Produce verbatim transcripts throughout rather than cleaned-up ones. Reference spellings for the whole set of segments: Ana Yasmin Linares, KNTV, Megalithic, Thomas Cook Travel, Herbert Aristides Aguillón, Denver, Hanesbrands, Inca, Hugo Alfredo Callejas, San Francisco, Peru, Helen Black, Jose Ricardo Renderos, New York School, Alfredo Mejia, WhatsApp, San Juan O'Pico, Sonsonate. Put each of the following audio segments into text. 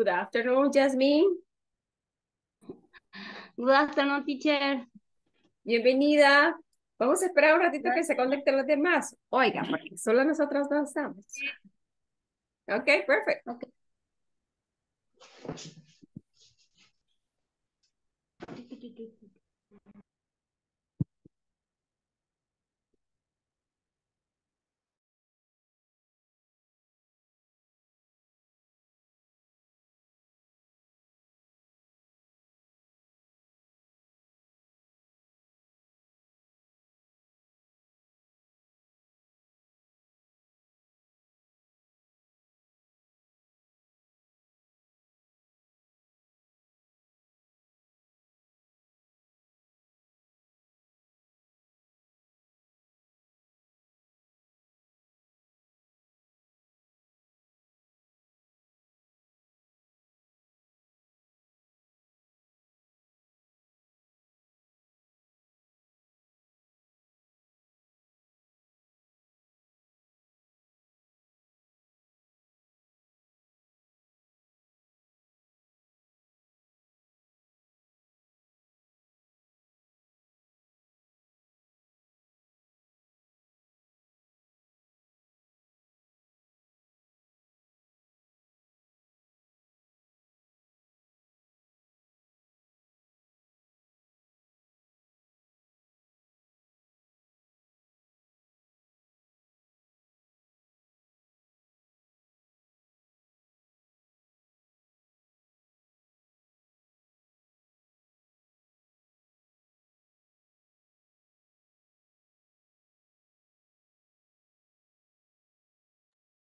Good afternoon, Jasmine. Good afternoon, teacher. Bienvenida. Vamos a esperar un ratito que se conecten los demás. Oiga, porque solo nosotros dos estamos. Okay, perfect. Okay.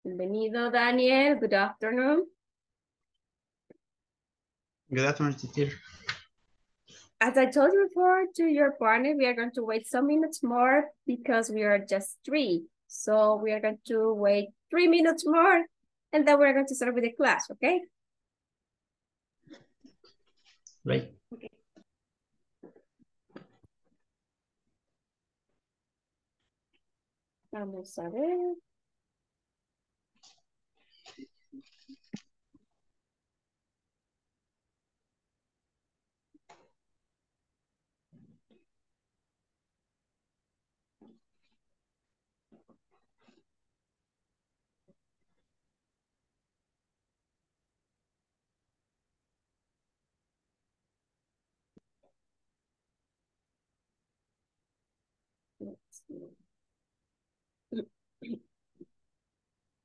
Bienvenido, Daniel. Good afternoon. Good afternoon, teacher. As I told you before to your partner, we are going to wait some minutes more because we are just three. So we are going to wait three minutes more and then we're going to start with the class, okay? Right. Okay. Vamos a ver.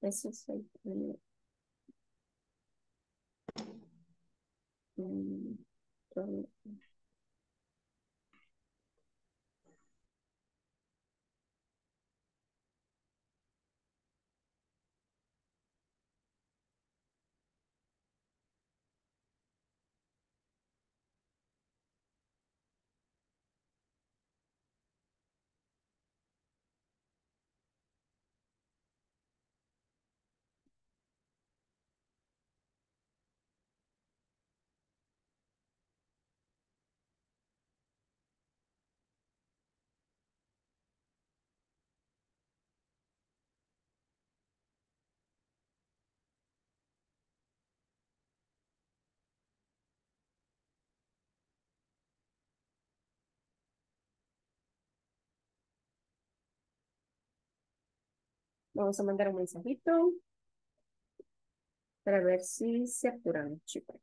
This is like mm, mm, mm. Vamos a mandar un mensajito para ver si se apuran, chicos.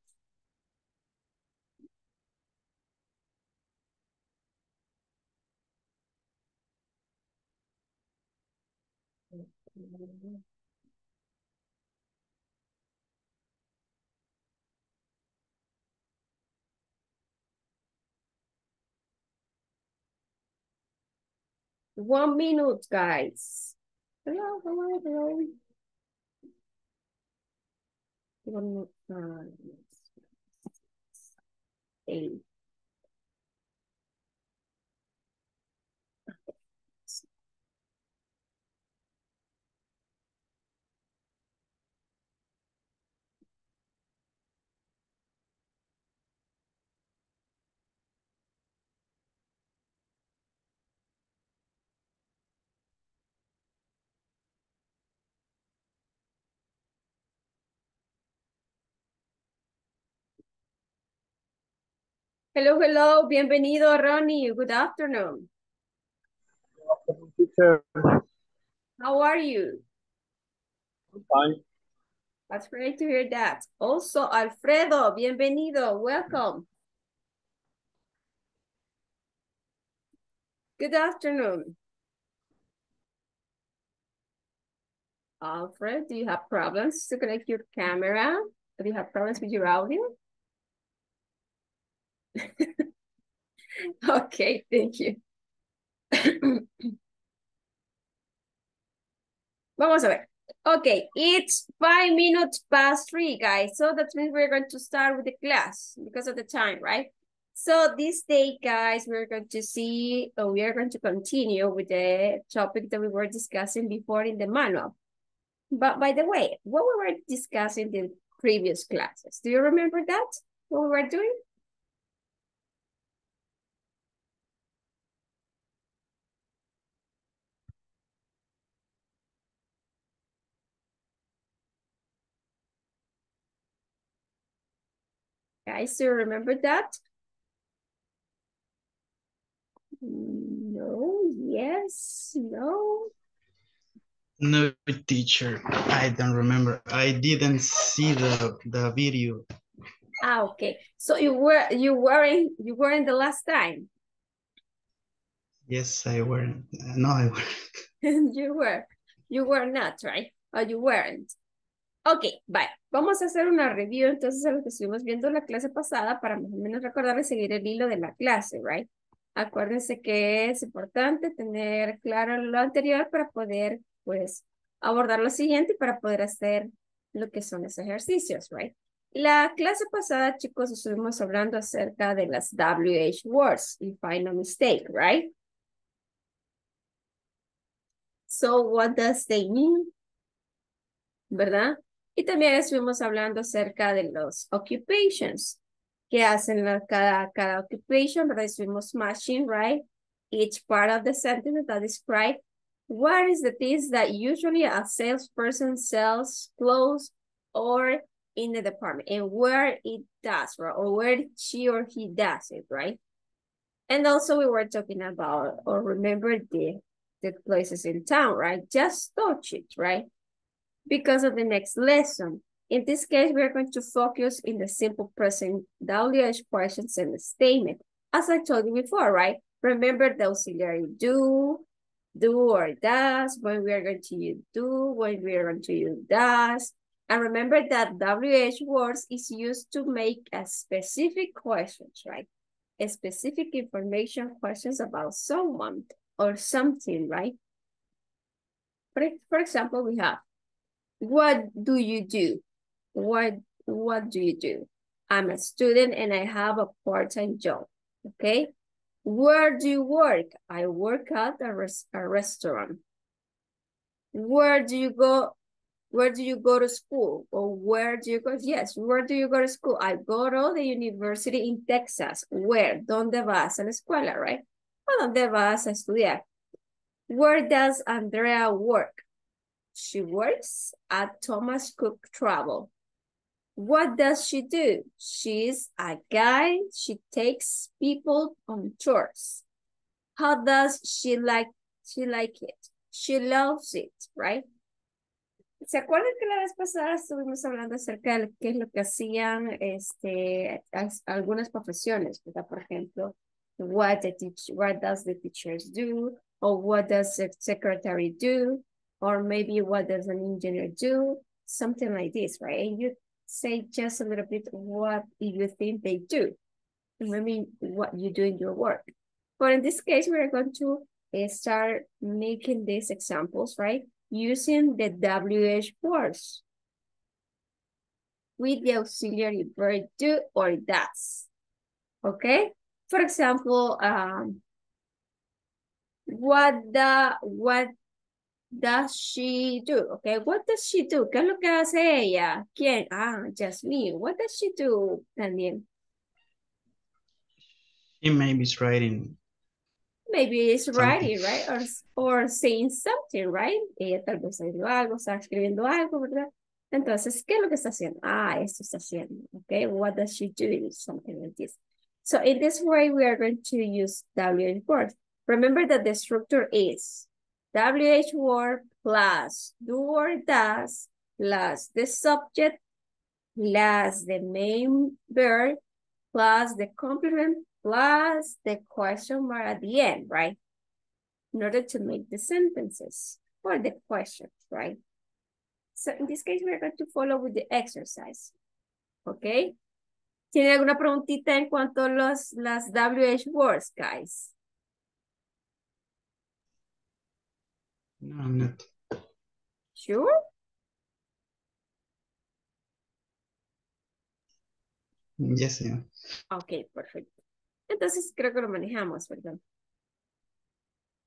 One minute, guys. Hello, hello, hello. One, uh, eight. Hello, hello. Bienvenido, Ronnie. Good afternoon. Good afternoon, teacher. How are you? I'm fine. That's great to hear that. Also, Alfredo, bienvenido. Welcome. Good afternoon. Alfred, do you have problems to connect your camera? Do you have problems with your audio? Okay, thank you. Vamos a ver. Okay, it's five minutes past three, guys. So that means we're going to start with the class because of the time, right? So this day, guys, we're going to see, or we are going to continue with the topic that we were discussing before in the manual. But by the way, what we were discussing in previous classes, do you remember that? What we were doing? Guys, do you remember that? No, yes, no. No, teacher, I don't remember. I didn't see the, the video. Ah, okay. So you were you weren't you weren't the last time. Yes, I weren't. No, I weren't. you were. You were not, right? Or you weren't. Ok, vale, vamos a hacer una review entonces a lo que estuvimos viendo en la clase pasada para más o menos recordar y seguir el hilo de la clase, right? Acuérdense que es importante tener claro lo anterior para poder, pues, abordar lo siguiente y para poder hacer lo que son los ejercicios, right? La clase pasada, chicos, estuvimos hablando acerca de las W H words, if I'm not mistaken, right? So, what does they mean? ¿Verdad? Y también estuvimos hablando acerca de los occupations. ¿Qué hacen la, cada, cada occupation? ¿Verdad? Estuvimos matching, right? Each part of the sentence that describe what is the things that usually a salesperson sells, clothes, or in the department. And where it does, right? Or where she or he does it, right? And also we were talking about, or remember the, the places in town, right? Just touch it, right? Because of the next lesson. In this case, we are going to focus in the simple present W H questions and the statement. As I told you before, right? Remember the auxiliary do, do or does, when we are going to use do, when we are going to use does. And remember that W H words is used to make a specific questions, right? A specific information questions about someone or something, right? For, for example, we have, what do you do? What, what do you do? I'm a student and I have a part-time job, okay? Where do you work? I work at a, res a restaurant. Where do you go? Where do you go to school? Or where do you go? Yes, where do you go to school? I go to the university in Texas. Where? ¿Dónde vas a la escuela, right? ¿Dónde vas a estudiar? Where does Andrea work? She works at Thomas Cook Travel. What does she do? She's a guide. She takes people on tours. How does she like, she like it? She loves it, right? ¿Se acuerdan que la vez pasada estuvimos hablando acerca de qué es lo que hacían este, as, algunas profesiones, ¿verdad? Por ejemplo, what, the teach, what does the teachers do? Or what does the secretary do? Or maybe what does an engineer do? Something like this, right? And you say just a little bit what you think they do. I mean, what you do in your work. But in this case, we're going to uh, start making these examples, right? Using the W H words with the auxiliary verb do or does, okay? For example, um, what the, what, does she do? Okay, what does she do? ¿Qué es lo que hace ella? ¿Quién? Ah, Jasmine. What does she do, Daniel? She maybe is writing. Maybe it's writing, something. Right? Or, or saying something, right? Ella tal vez escribió algo, está escribiendo algo, ¿verdad? Entonces, ¿qué es lo que está haciendo? Ah, esto está haciendo. Okay, what does she do? Something like this. So in this way, we are going to use W H word. Remember that the structure is W H word plus do or does, plus the subject, plus the main verb, plus the complement, plus the question mark at the end, right? In order to make the sentences or the questions, right? So in this case, we're going to follow with the exercise, okay? ¿Tienen alguna preguntita en cuanto a los, las W H words, guys? No, I'm not. Sure? Yes, señor. Ok, perfecto. Entonces creo que lo manejamos, perdón.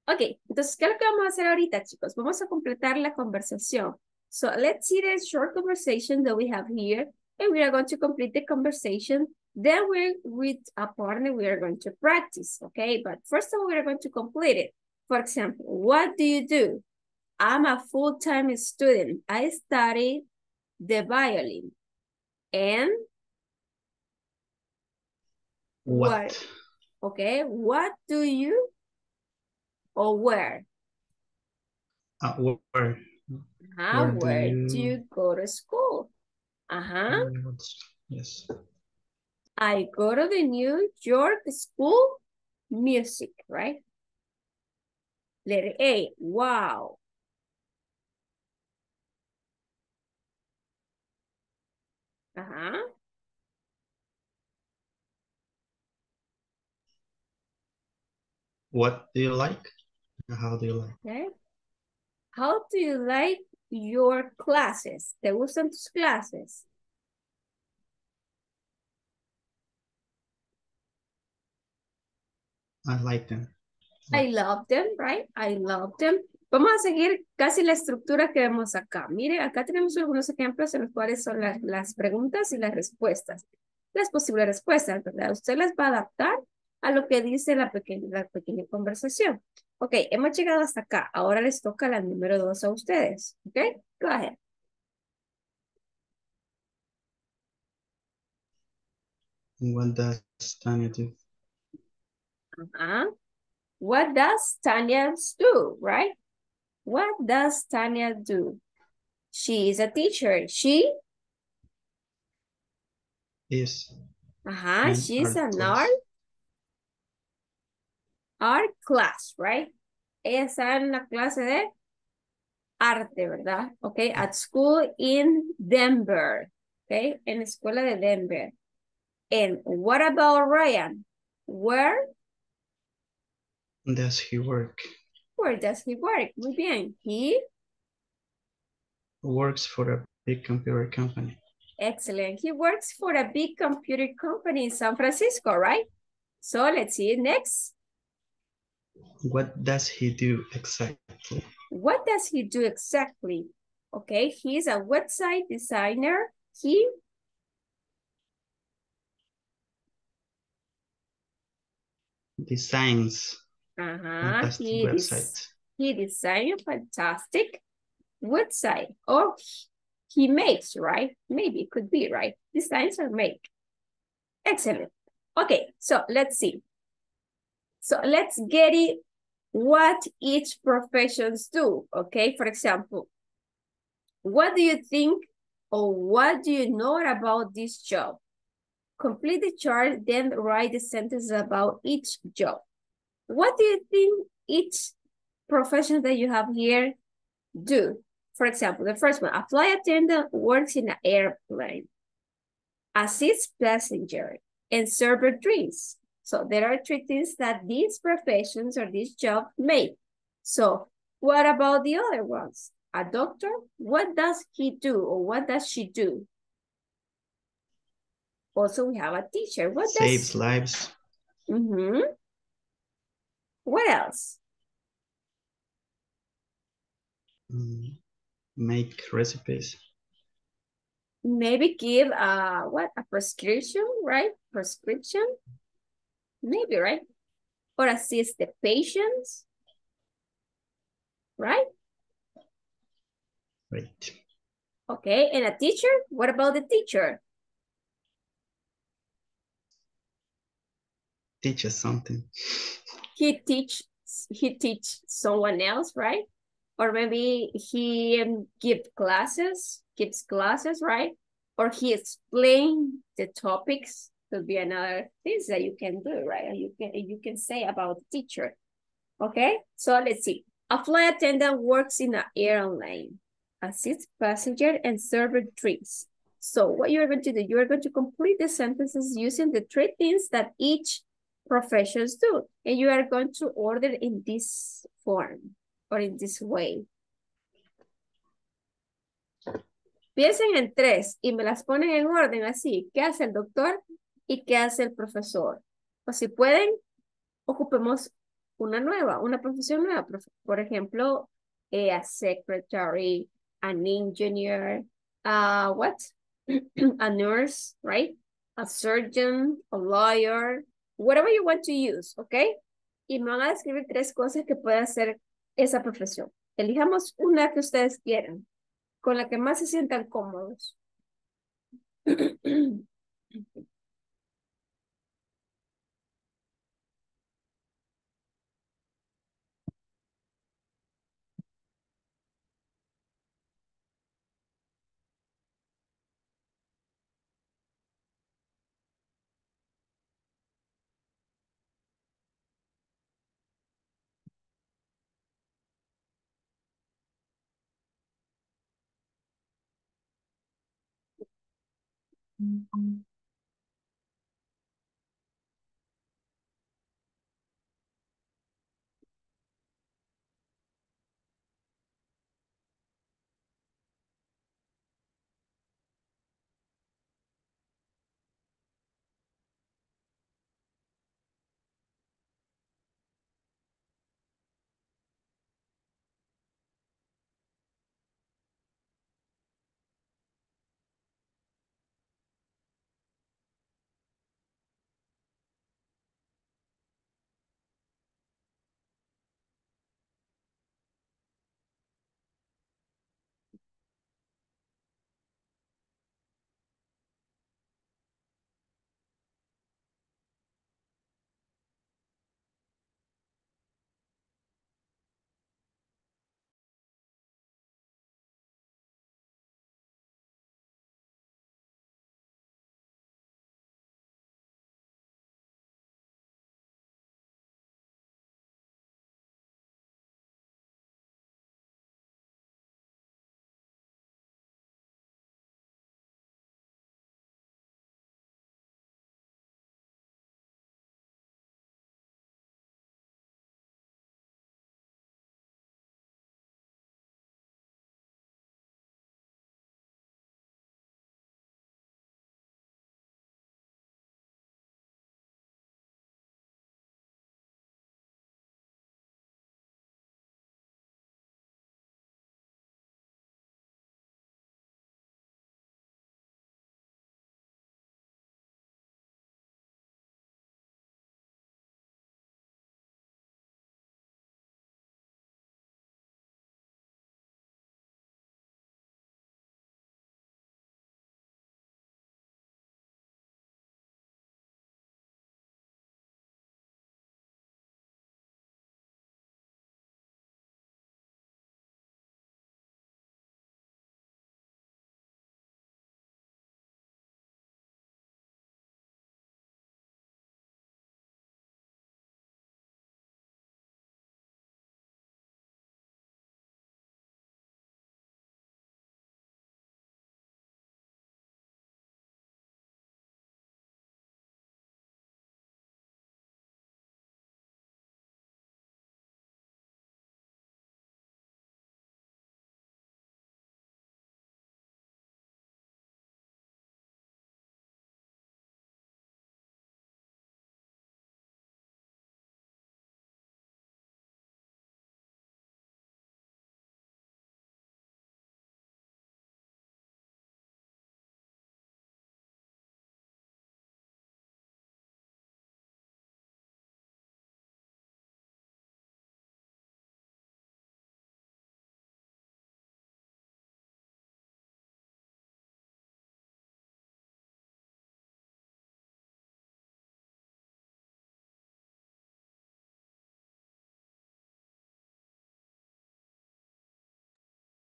Ok, entonces, ¿qué es lo que vamos a hacer ahorita, chicos? Vamos a completar la conversación. So let's see the short conversation that we have here. And we are going to complete the conversation. Then we, with a partner, we are going to practice, okay? But first of all, we are going to complete it. For example, what do you do? I'm a full-time student. I study the violin. And? What? what? Okay, what do you? Or where? Uh, where? Uh-huh. Where, where do, you... do you go to school? Uh-huh. Yes. I go to the New York School music, right? Letter A, wow. Uh-huh. What do you like? How do you like? Okay. How do you like your classes? ¿Te gustan tus clases? I like them. I love them, right? I love them. Vamos a seguir casi la estructura que vemos acá. Mire, acá tenemos algunos ejemplos en los cuales son las, las preguntas y las respuestas. Las posibles respuestas, ¿verdad? Usted las va a adaptar a lo que dice la pequeña, la pequeña conversación. Ok, hemos llegado hasta acá. Ahora les toca la número dos a ustedes. Ok, go ahead. What does Tanya do? Uh-huh. What does Tanya do, right? What does Tanya do? She is a teacher. She is. Uh-huh. She's an art. Art class, right? Ella está en la clase de arte, ¿verdad? Okay, at school in Denver. Okay, en la escuela de Denver. And what about Ryan? Where does he work? Where does he work? Muy bien. He works for a big computer company. Excellent. He works for a big computer company in San Francisco, right? So let's see next. What does he do exactly? What does he do exactly? Okay, he's a website designer. He designs. Uh-huh. He, website. Des he designs a fantastic website. Oh, he makes, right? Maybe it could be, right? Designs or make. Excellent. Okay, so let's see. So let's get it what each professions do, okay? For example, what do you think or what do you know about this job? Complete the chart, then write the sentence about each job. What do you think each profession that you have here do? For example, the first one, a flight attendant works in an airplane, assists passenger, and server drinks. So there are three things that these professions or this job make. So what about the other ones? A doctor, what does he do or what does she do? Also, we have a teacher. What Saves does... lives. Mm-hmm. What else? Mm, make recipes. Maybe give a, what, a prescription, right? Prescription. Maybe, right? Or assist the patients, right? Right. Okay, and a teacher? What about the teacher? teach us something. He teach he teach someone else, right? Or maybe he um, give classes, gives classes, right? Or he explain the topics. Could be another things that you can do, right? You can you can say about the teacher. Okay, so let's see. A flight attendant works in an airline, assists passenger and server drinks. So what you're going to do, you're going to complete the sentences using the three things that each professions do. And you are going to order in this form or in this way. Piensen en tres y me las ponen en orden así. ¿Qué hace el doctor y qué hace el profesor? O si pueden, ocupemos una nueva, una profesión nueva. Por ejemplo, eh, a secretary, an engineer, uh, what? A nurse, right? A surgeon, a lawyer, whatever you want to use, okay? Y me van a describir tres cosas que puede hacer esa profesión. Elijamos una que ustedes quieran, con la que más se sientan cómodos.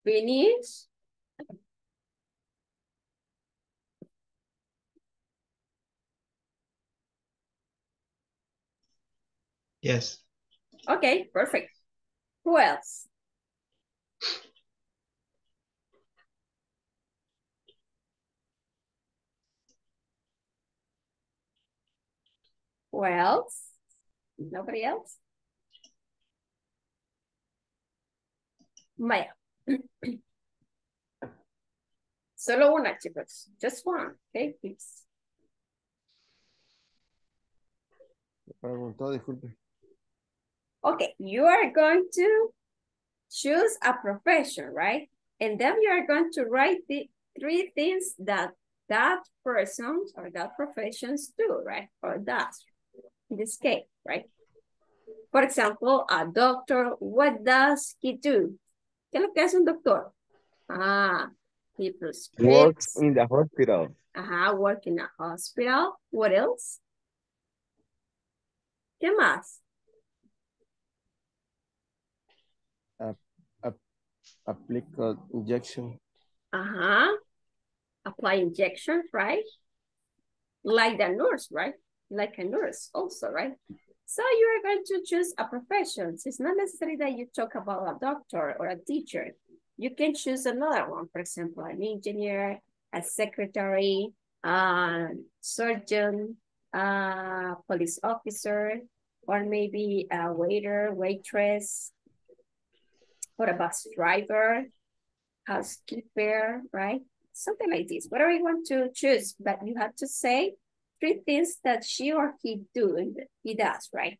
Finish. Yes. Okay, perfect. Who else? Who else? Nobody else? Maya. Solo una, chicos. Just one. Okay, please. Preguntó, disculpe. Okay, you are going to choose a profession, right? And then you are going to write the three things that that person or that professions do, right? Or does, in this case, right? For example, a doctor, what does he do? ¿Qué es lo que hace un doctor? Ah, he prescribes. Works in the hospital. Ajá, work in a hospital. What else? ¿Qué más? A, a, applica injection. Ajá. Apply injection, right? Like the nurse, right? Like a nurse also, right? So you are going to choose a profession. It's not necessary that you talk about a doctor or a teacher. You can choose another one, for example, an engineer, a secretary, a surgeon, a police officer, or maybe a waiter, waitress, or a bus driver, housekeeper, right? Something like this, whatever you want to choose, but you have to say three things that she or he do and he does, right?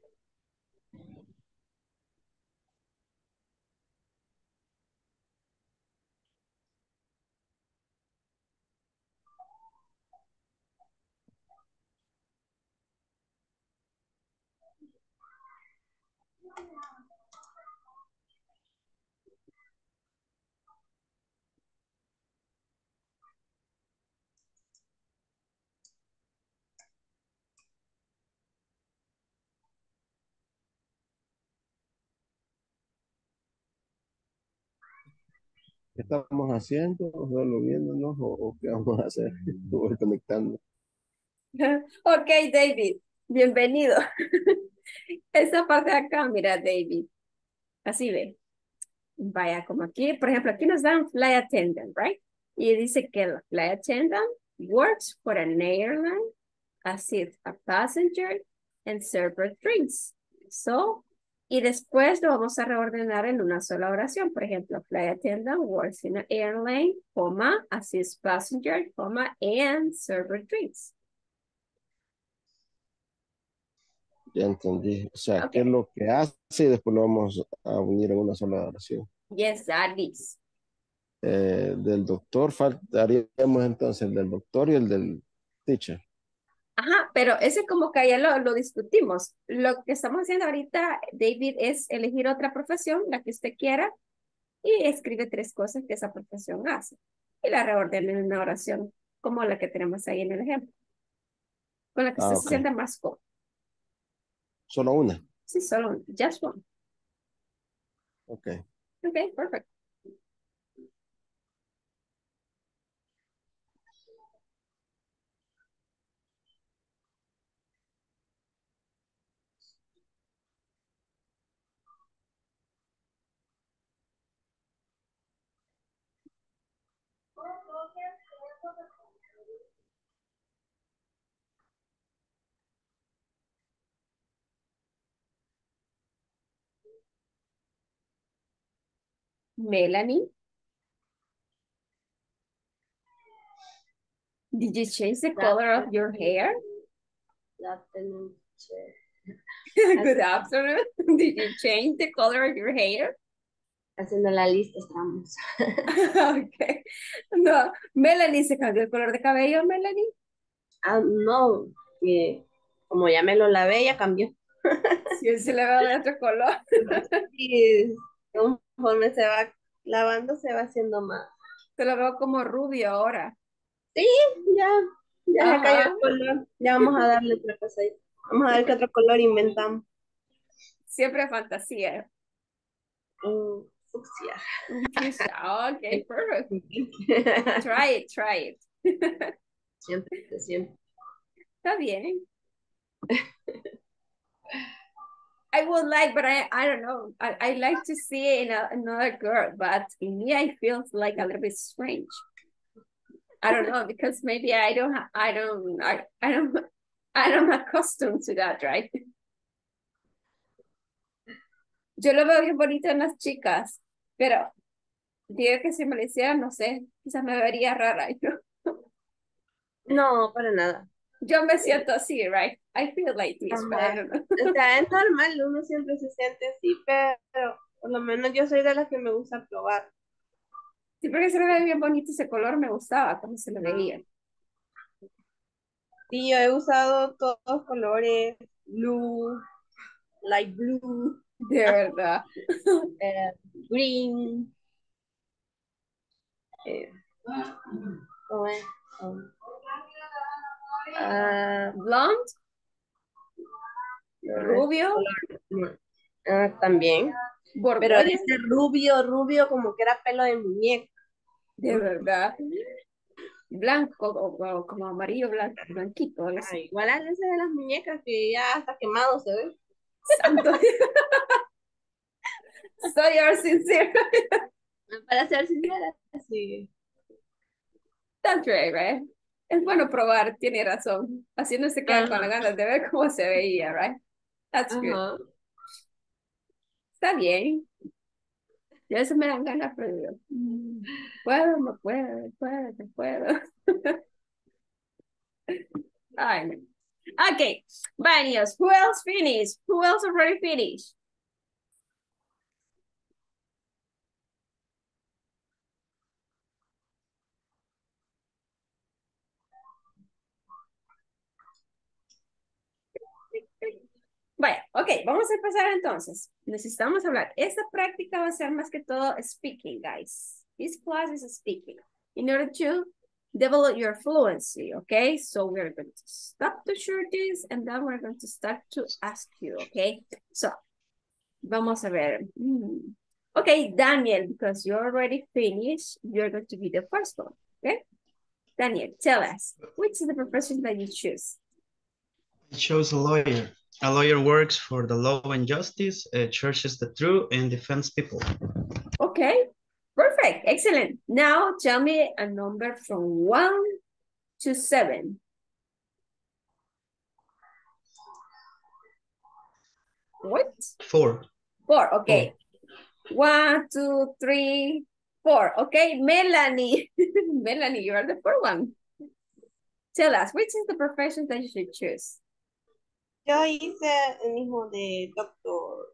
¿Qué estamos haciendo? ¿Solo viéndonos o qué vamos a hacer? Estuve conectando. Ok, David. Bienvenido. Esa parte de acá, mira, David. Así ve. Vaya, como aquí. Por ejemplo, aquí nos dan flight attendant, right? Y dice que el flight attendant works for an airline, assists a passenger, and serves drinks. So, y después lo vamos a reordenar en una sola oración. Por ejemplo, flight attendant works in an airline, coma, assists passenger, coma, and server drinks. Ya entendí. O sea, okay. ¿Qué es lo que hace? Y después lo vamos a unir en una sola oración. Yes, that is. Eh, del doctor, faltaríamos entonces el del doctor y el del teacher. Ajá, pero ese como que ya lo, lo discutimos. Lo que estamos haciendo ahorita, David, es elegir otra profesión, la que usted quiera, y escribe tres cosas que esa profesión hace. Y la reordena en una oración, como la que tenemos ahí en el ejemplo. Con la que usted ah, okay. se sienta más cómodo. ¿Solo una? Sí, solo una. Just one. Ok. Ok, perfecto. Melanie, did you change the color of your hair? Good afternoon. Good afternoon. Did you change the color of your hair? Haciendo la lista estamos. Okay. No, Melanie, ¿se cambió el color de cabello, Melanie? Ah, no. Eh, como ya me lo lavé, ya cambió. Si él se le va a dar otro color. Sí. Conforme se va lavando, se va haciendo más. Se lo veo como rubio ahora. Sí, ya. Ya se cayó el color. Ya vamos a darle otra cosa ahí. Vamos a ver qué otro color inventamos. Siempre fantasía. Mm. Yeah. Okay, perfect. try it, try it. Siempre, siempre. Está bien. I would like, but I, I don't know. I, I like to see in a, another girl, but in me, I feel like a little bit strange. I don't know, because maybe I don't, ha I don't, I, I don't, I don't accustomed to that, right? Yo lo veo bien bonito en las chicas, pero digo que si me lo hiciera, no sé, quizás me vería rara, ¿no? No, para nada. Yo me siento así, right? I feel like this, but I don't know. O sea, es normal, uno siempre se siente así, pero por lo menos yo soy de las que me gusta probar. Sí, porque se me ve bien bonito ese color, me gustaba cómo se me veía. Sí, yo he usado todos los colores, blue, light blue. De verdad. uh, green. Eh, ¿Cómo es? Um, Uh, blonde, rubio, uh, también, Borgoña. Pero ese rubio, rubio como que era pelo de muñeca, de verdad, blanco o, o como amarillo, blanco, blanquito, ah, igual a ese de las muñecas que ya está quemado se ve. Santo Dios. So you're sincere. Para ser sincera, sí. That's right, right? Es bueno probar, tiene razón. Así no se queda uh-huh. con las ganas de ver cómo se veía, right? That's uh-huh. good. Está bien. Ya se me dan ganas, pero puedo, no puedo, puedo, no puedo. Ay, no. Okay, Banios, who else finished? Who else already finished? Vaya, ok, vamos a empezar entonces. Necesitamos hablar. Esta práctica va a ser más que todo speaking, guys. This class is speaking. In order to develop your fluency, okay? So we're going to stop to share this and then we're going to start to ask you, okay? So, vamos a ver. Mm. Okay, Daniel, because you already finished, you're going to be the first one, okay? Daniel, tell us, which is the profession that you choose? I chose a lawyer. A lawyer works for the law and justice, uh, searches the truth, and defends people. Okay, perfect, excellent. Now tell me a number from one to seven. What? Four. Four, okay. Four. One, two, three, four. Okay, Melanie. Melanie, you are the fourth one. Tell us, which is the profession that you should choose? Yo hice el mismo de doctor.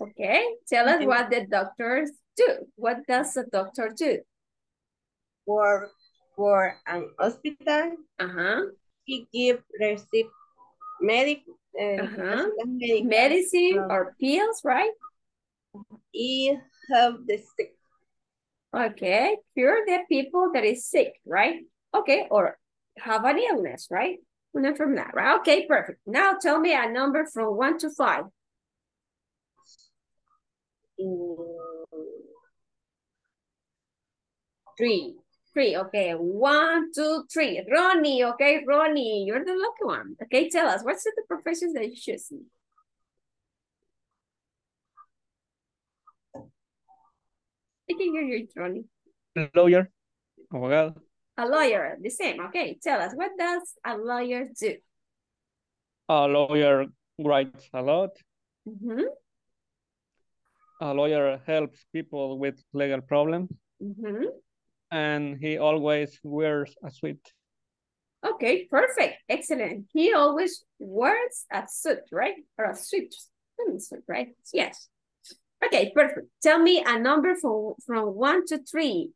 Okay, tell us what the doctors do. What does a doctor do? Work for an hospital. Uh-huh. He gives receipt medic, uh, uh-huh. medicine um, or pills, right? He helps the sick. Okay, cure the people that is sick, right? Okay, or have an illness, right? Not from that, right? Okay, perfect. Now tell me a number from one to five. Three. Three, okay. One, two, three. Ronnie, okay, Ronnie, you're the lucky one. Okay, tell us, what's the professions that you choose? I can hear you, Ronnie. Lawyer. Oh my God. A lawyer, the same, okay. Tell us, what does a lawyer do? A lawyer writes a lot. Mm-hmm. A lawyer helps people with legal problems. Mm-hmm. And he always wears a suit. Okay, perfect, excellent. He always wears a suit, right? Or a suit, right? Yes. Okay, perfect. Tell me a number from, from one to three,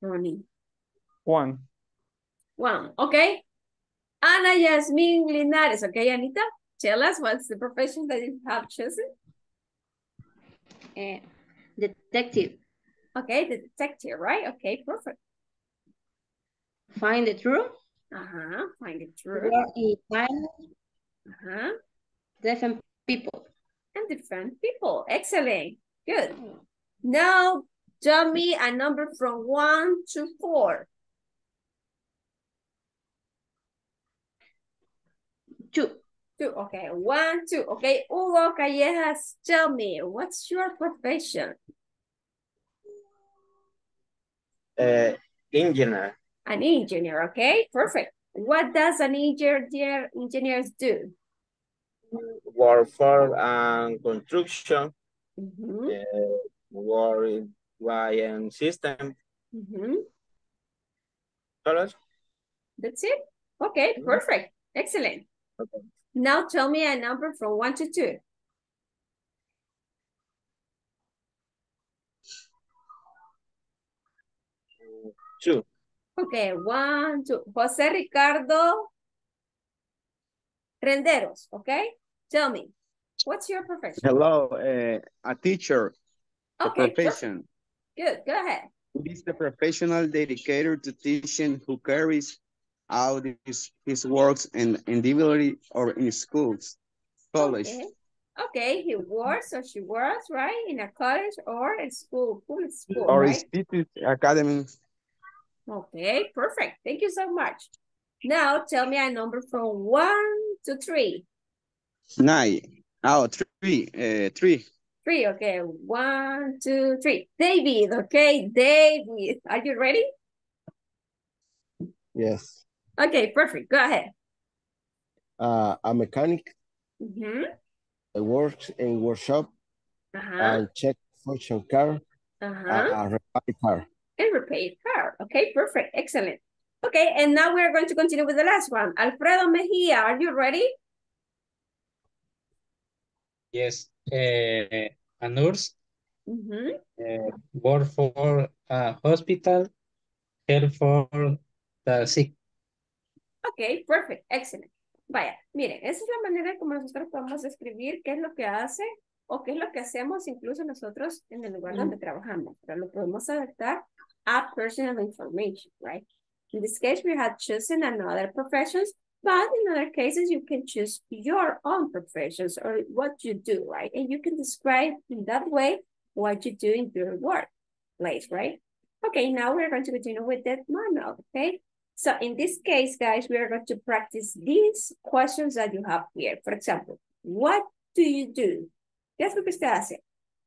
Ronnie. One. One, okay. Ana Yasmin Linares, okay, Anita? Tell us what's the profession that you have chosen? Uh, detective. Okay, the detective, right? Okay, perfect. Find the truth. Uh-huh, find the truth. Uh-huh. Defend people. And defend people, excellent, good. Now, Tell me a number from one to four. Two. Two, okay, one, two, okay. Hugo Callejas, tell me, what's your profession? Uh, engineer. An engineer, okay, perfect. What does an engineer engineers do? Work for um, construction, mm-hmm. uh, work with system. Mm-hmm. That's it? Okay, perfect, excellent. Okay. Now tell me a number from one to two. Two. Okay, one, two. Jose Ricardo Renderos, okay? Tell me, what's your profession? Hello, uh, a teacher. Okay, a profession. Good. Good, go ahead. He's the professional dedicated to teaching who carries out his, his works in individually or in schools, college. Okay. Okay, he works or she works, right? In a college or a school, public school, or right? Institute, academy. Okay, perfect. Thank you so much. Now tell me a number from one to three. Nine. Oh, three. Uh, three. Three, okay. One, two, three. David, okay. David, are you ready? Yes. Okay, perfect. Go ahead. Uh, a mechanic. Mm-hmm. I work in workshop. Uh-huh. And check function car. Uh-huh. And repair car. And repair car. Okay, perfect. Excellent. Okay, and now we're going to continue with the last one. Alfredo Mejia, are you ready? Yes. Uh, a nurse. Mm-hmm. Uh, work for a hospital. Help for the sick. Ok, perfect, excelente. Vaya, miren, esa es la manera como nosotros podemos describir qué es lo que hace o qué es lo que hacemos incluso nosotros en el lugar donde trabajamos, pero lo podemos adaptar a personal information, right? In this case, we had chosen another professions, but in other cases, you can choose your own professions or what you do, right? And you can describe in that way what you do in your workplace, right? Okay, now we're going to continue with that manual, okay? So in this case, guys, we are going to practice these questions that you have here. For example, what do you do? ¿Qué es lo que usted hace?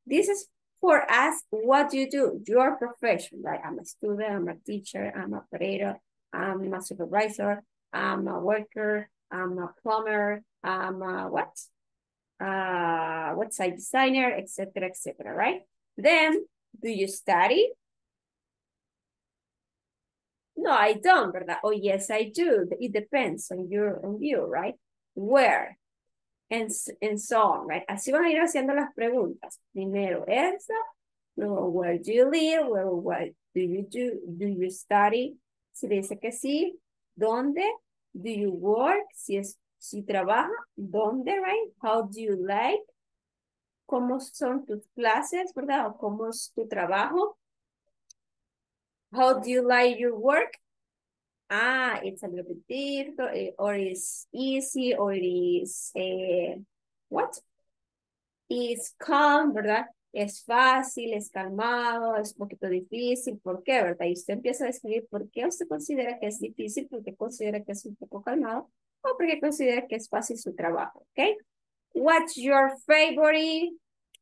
This is for us, what do you do? Your profession, right? I'm a student, I'm a teacher, I'm an operator, I'm a supervisor, I'm a worker, I'm a plumber, I'm a what? Uh, website designer, et cetera, et cetera, right? Then, do you study? No, I don't, ¿verdad? Oh, yes, I do. It depends on your on you, right? Where? And, and so on, right? Así van a ir haciendo las preguntas. Primero eso, luego where do you live, luego what do you do, do you study? Si dice que sí, ¿dónde? Do you work? Si, es, si trabaja, ¿dónde, right? How do you like? ¿Cómo son tus clases, verdad? O ¿cómo es tu trabajo? How do you like your work? Ah, it's a little bit difficult, or it's easy, or it's eh, what? It's calm, ¿verdad? Es fácil, es calmado, es un poquito difícil. ¿Por qué, verdad? Y usted empieza a describir por qué usted considera que es difícil, por qué considera que es un poco calmado, o por qué considera que es fácil su trabajo, ¿ok? What's your favorite?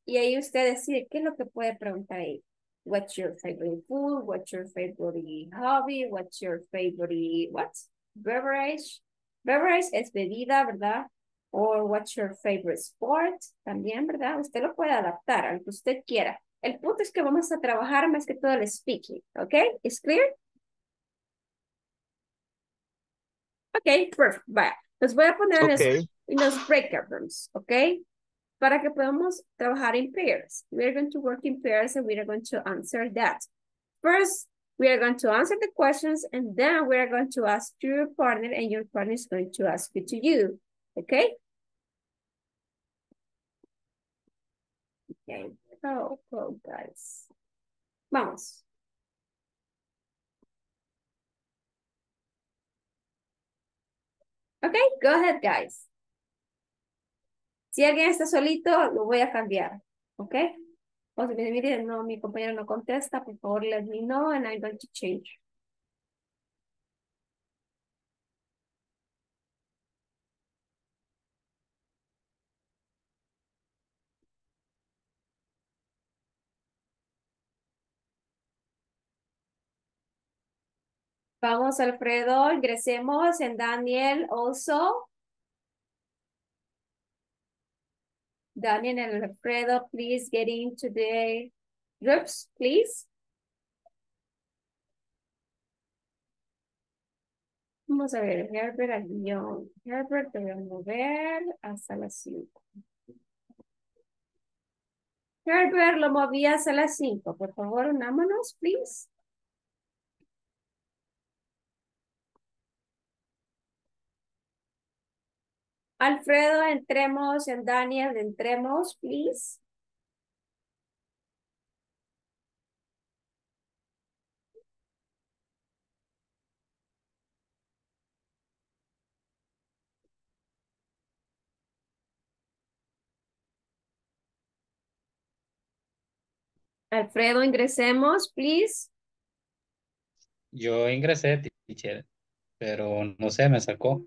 Y ahí usted decide qué es lo que puede preguntar ahí. What's your favorite food? What's your favorite hobby? What's your favorite, what? Beverage. Beverage es bebida, ¿verdad? Or what's your favorite sport? También, ¿verdad? Usted lo puede adaptar a lo que usted quiera. El punto es que vamos a trabajar más que todo el speaking, ¿ok? ¿Is clear? Ok, perfect. Vaya. Los voy a poner okay. en los breakout rooms, ¿ok? Para que podamos trabajar in pairs. We are going to work in pairs and we are going to answer that. First, we are going to answer the questions and then we are going to ask your partner and your partner is going to ask it to you, okay? Okay, oh, oh guys. Vamos. Okay, go ahead, guys. Si alguien está solito, lo voy a cambiar, ¿ok? o si me miren, no, mi compañero no contesta, por favor, let me know and I'm going to change. Vamos, Alfredo, ingresemos en Daniel also. Daniel and Alfredo, please get into the groups, please. Vamos a ver, Herbert al guión. Herbert, te voy a mover hasta las cinco. Herbert, lo moví hasta las cinco. Por favor, unámonos, please. Alfredo, entremos, and Daniel, entremos, please. Alfredo, ingresemos, please. Yo ingresé, teacher, pero no sé, me sacó.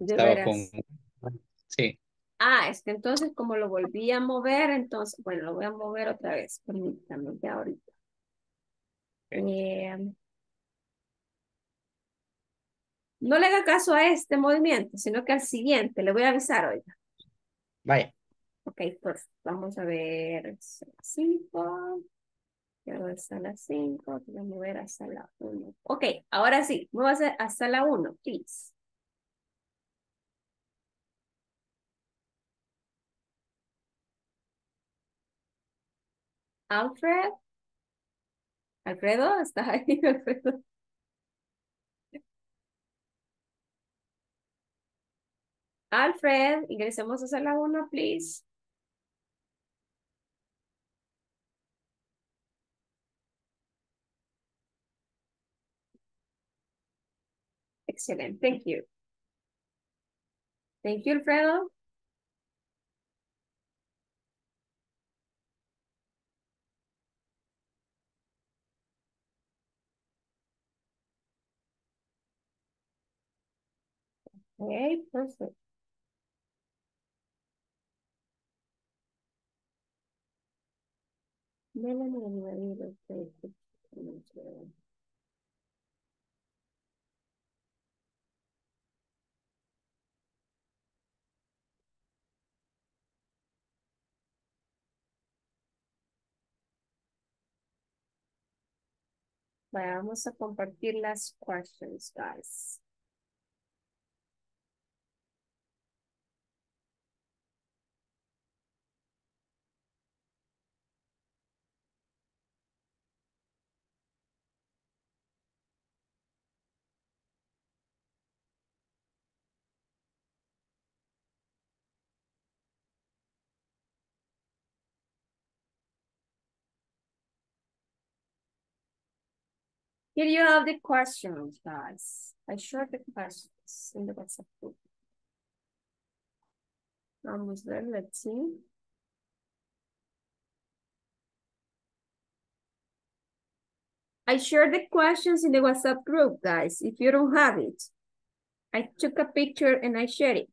Estaba con... Sí. Ah, es que entonces como lo volví a mover, entonces, bueno, lo voy a mover otra vez, permítame ya ahorita. Okay. Eh, no le haga caso a este movimiento, sino que al siguiente, le voy a avisar, oiga. Vaya. Ok, pues vamos a ver, cinco, quiero hasta la cinco, voy a mover hasta la uno. Ok, ahora sí, muévase hasta la uno, please. Alfred, Alfredo, ¿estás ahí, Alfredo? Alfred, ingresemos a la uno, please. Excellent, thank you. Thank you, Alfredo. Okay, perfect. Vamos a compartir las questions, guys. Here you have the questions, guys. I shared the questions in the WhatsApp group. Almost there, let's see. I shared the questions in the WhatsApp group, guys. If you don't have it, I took a picture and I shared it.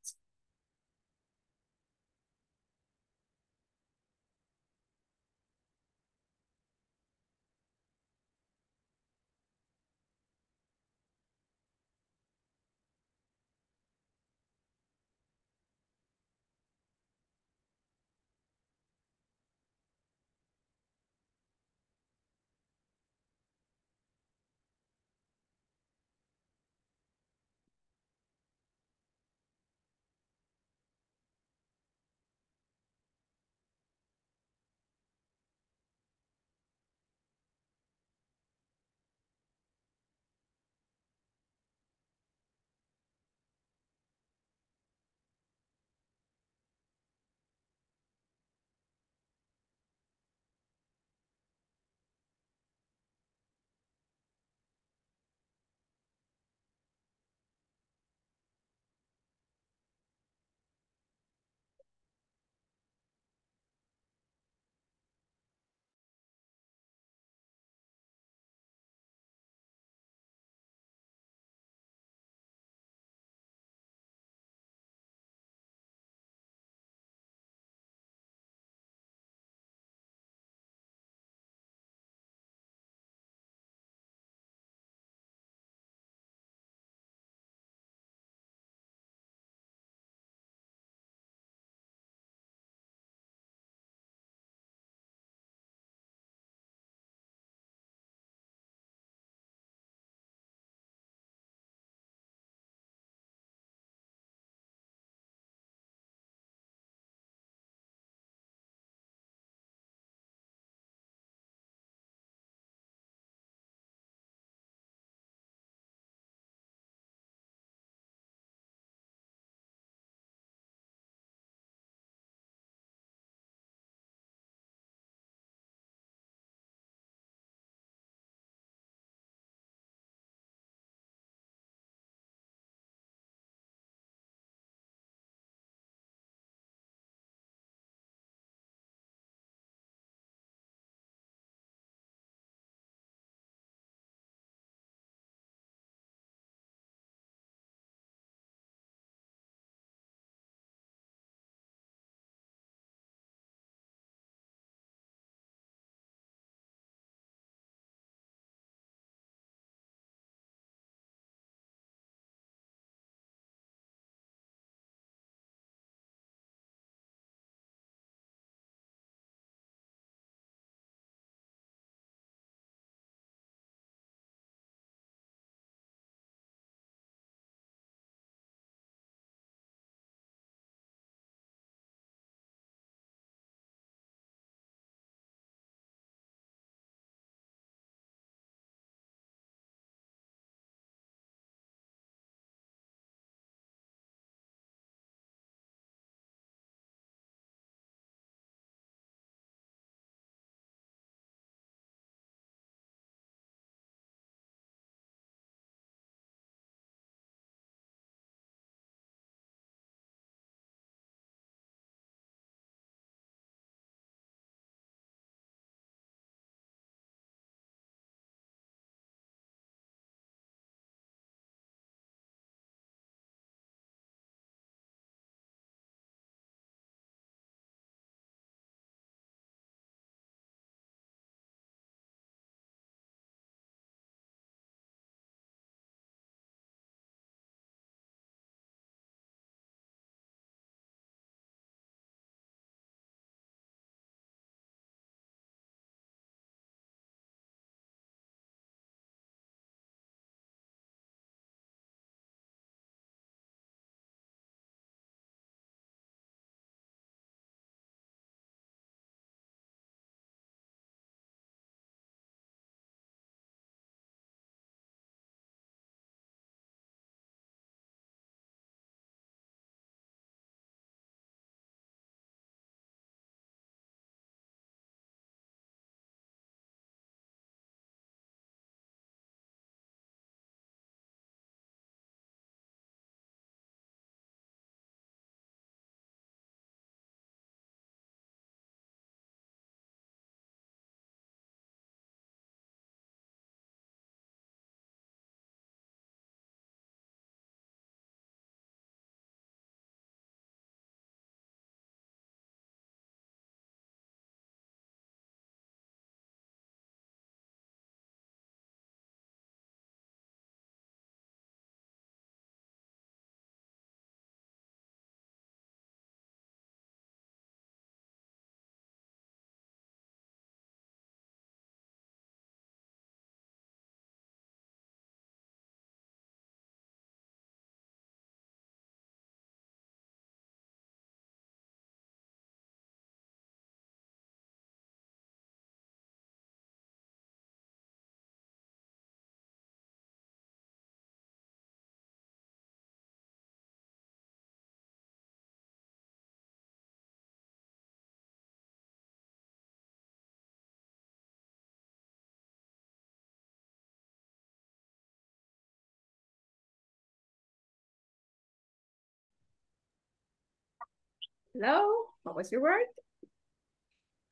Hello, what was your word?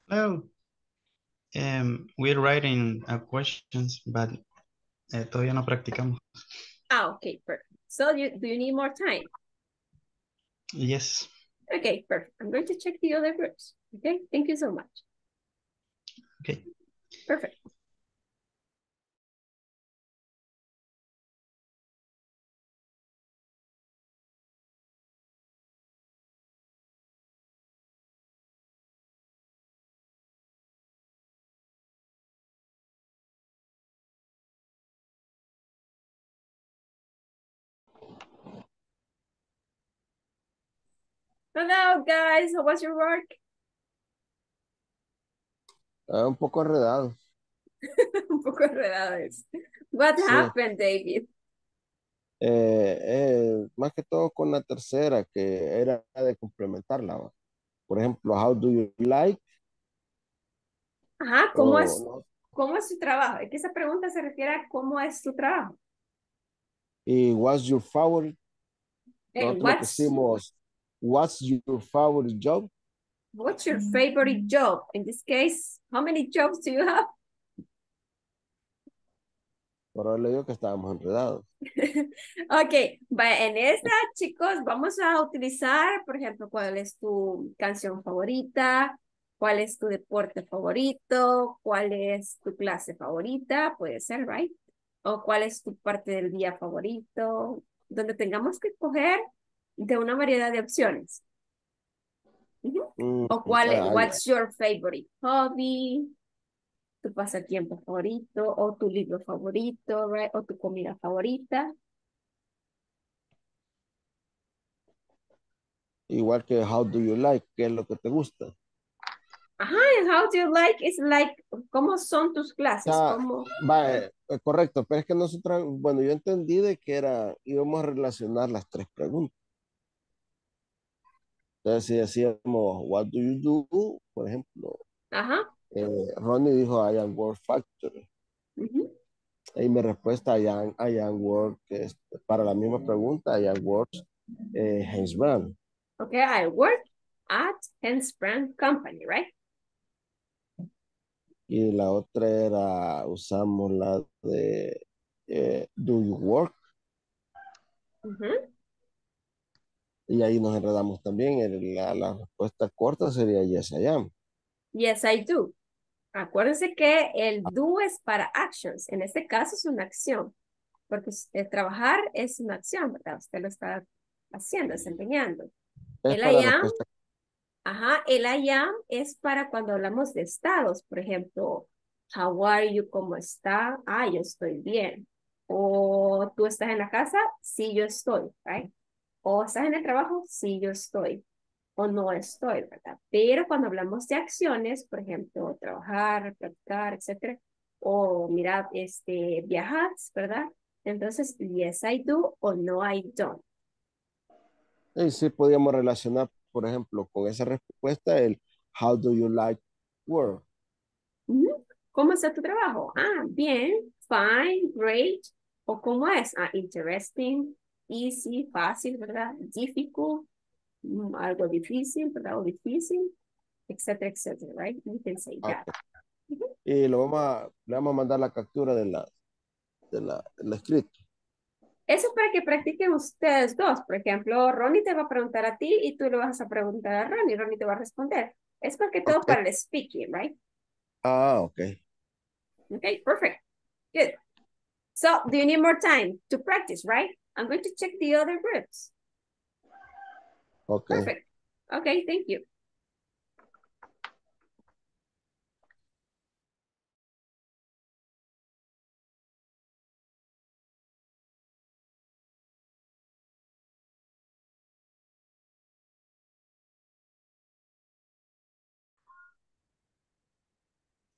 Hello. Um, we're writing uh, questions, but eh, todavía no practicamos. Ah, okay, perfect. So you, do you need more time? Yes. Okay, perfect. I'm going to check the other groups. Okay, thank you so much. Okay. Perfect. Hello guys, how was your work? Uh, un poco enredado. un poco enredado es. What sí. happened, David? Eh, eh, más que todo con la tercera, que era de complementarla. Por ejemplo, how do you like? Ajá, ¿cómo, oh, es, no. ¿cómo es su trabajo? Es que esa pregunta se refiere a cómo es tu trabajo. Y what's your favorite? Hey, Nosotros What's your favorite job? What's your favorite job? In this case, how many jobs do you have? Por le digo que estábamos enredados. Okay, but en esta, chicos, vamos a utilizar, por ejemplo, cuál es tu canción favorita, cuál es tu deporte favorito, cuál es tu clase favorita, puede ser, right? O cuál es tu parte del día favorito, donde tengamos que escoger de una variedad de opciones. Uh-huh. mm, o cuál es, what's your favorite hobby, tu pasatiempo favorito, o tu libro favorito, right? O tu comida favorita. Igual que how do you like, qué es lo que te gusta. Ajá, and how do you like, it's like, ¿cómo son tus clases? Ah, ¿Cómo? Vale, correcto, pero es que nosotros, bueno, yo entendí de que era, íbamos a relacionar las tres preguntas. Entonces, si decíamos, what do you do? Por ejemplo, Ajá. Eh, Ronnie dijo, I am work factory. Uh-huh. Y mi respuesta, I am, I am work, es, para la misma pregunta, I am work, eh, Hanesbrands. Okay, I work at Hanesbrands Company, right? Y la otra era, usamos la de, eh, do you work? Uh-huh. Y ahí nos enredamos también. La, la respuesta corta sería yes, I am. Yes, I do. Acuérdense que el do es para actions. En este caso es una acción. Porque el trabajar es una acción, ¿verdad? Usted lo está haciendo, desempeñando. Es el I am. Ajá, el I am es para cuando hablamos de estados. Por ejemplo, how are you? ¿Cómo está? Ah, yo estoy bien. O tú estás en la casa. Sí, yo estoy. Right? O estás en el trabajo, sí, yo estoy, o no estoy, ¿verdad? Pero cuando hablamos de acciones, por ejemplo, trabajar, practicar, etcétera, o mirar, este, viajar, ¿verdad? Entonces, yes, I do, o no, I don't. Y sí, podríamos relacionar, por ejemplo, con esa respuesta, el how do you like work? ¿Cómo está tu trabajo? Ah, bien, fine, great, o ¿cómo es? Ah, interesting. Easy, fácil, ¿verdad? Difficult, algo difícil, ¿verdad? O difícil, etcétera, etcétera, right? You can say okay. that. Uh-huh. Y lo vamos a, le vamos a mandar la captura de la, de la, de la escrita. Eso es para que practiquen ustedes dos. Por ejemplo, Ronnie te va a preguntar a ti y tú le vas a preguntar a Ronnie. Ronnie te va a responder. Es porque todo okay. para el speaking, right? Ah, ok. Ok, perfect. Good. So, do you need more time to practice, right? I'm going to check the other groups. Okay. Perfect. Okay, thank you.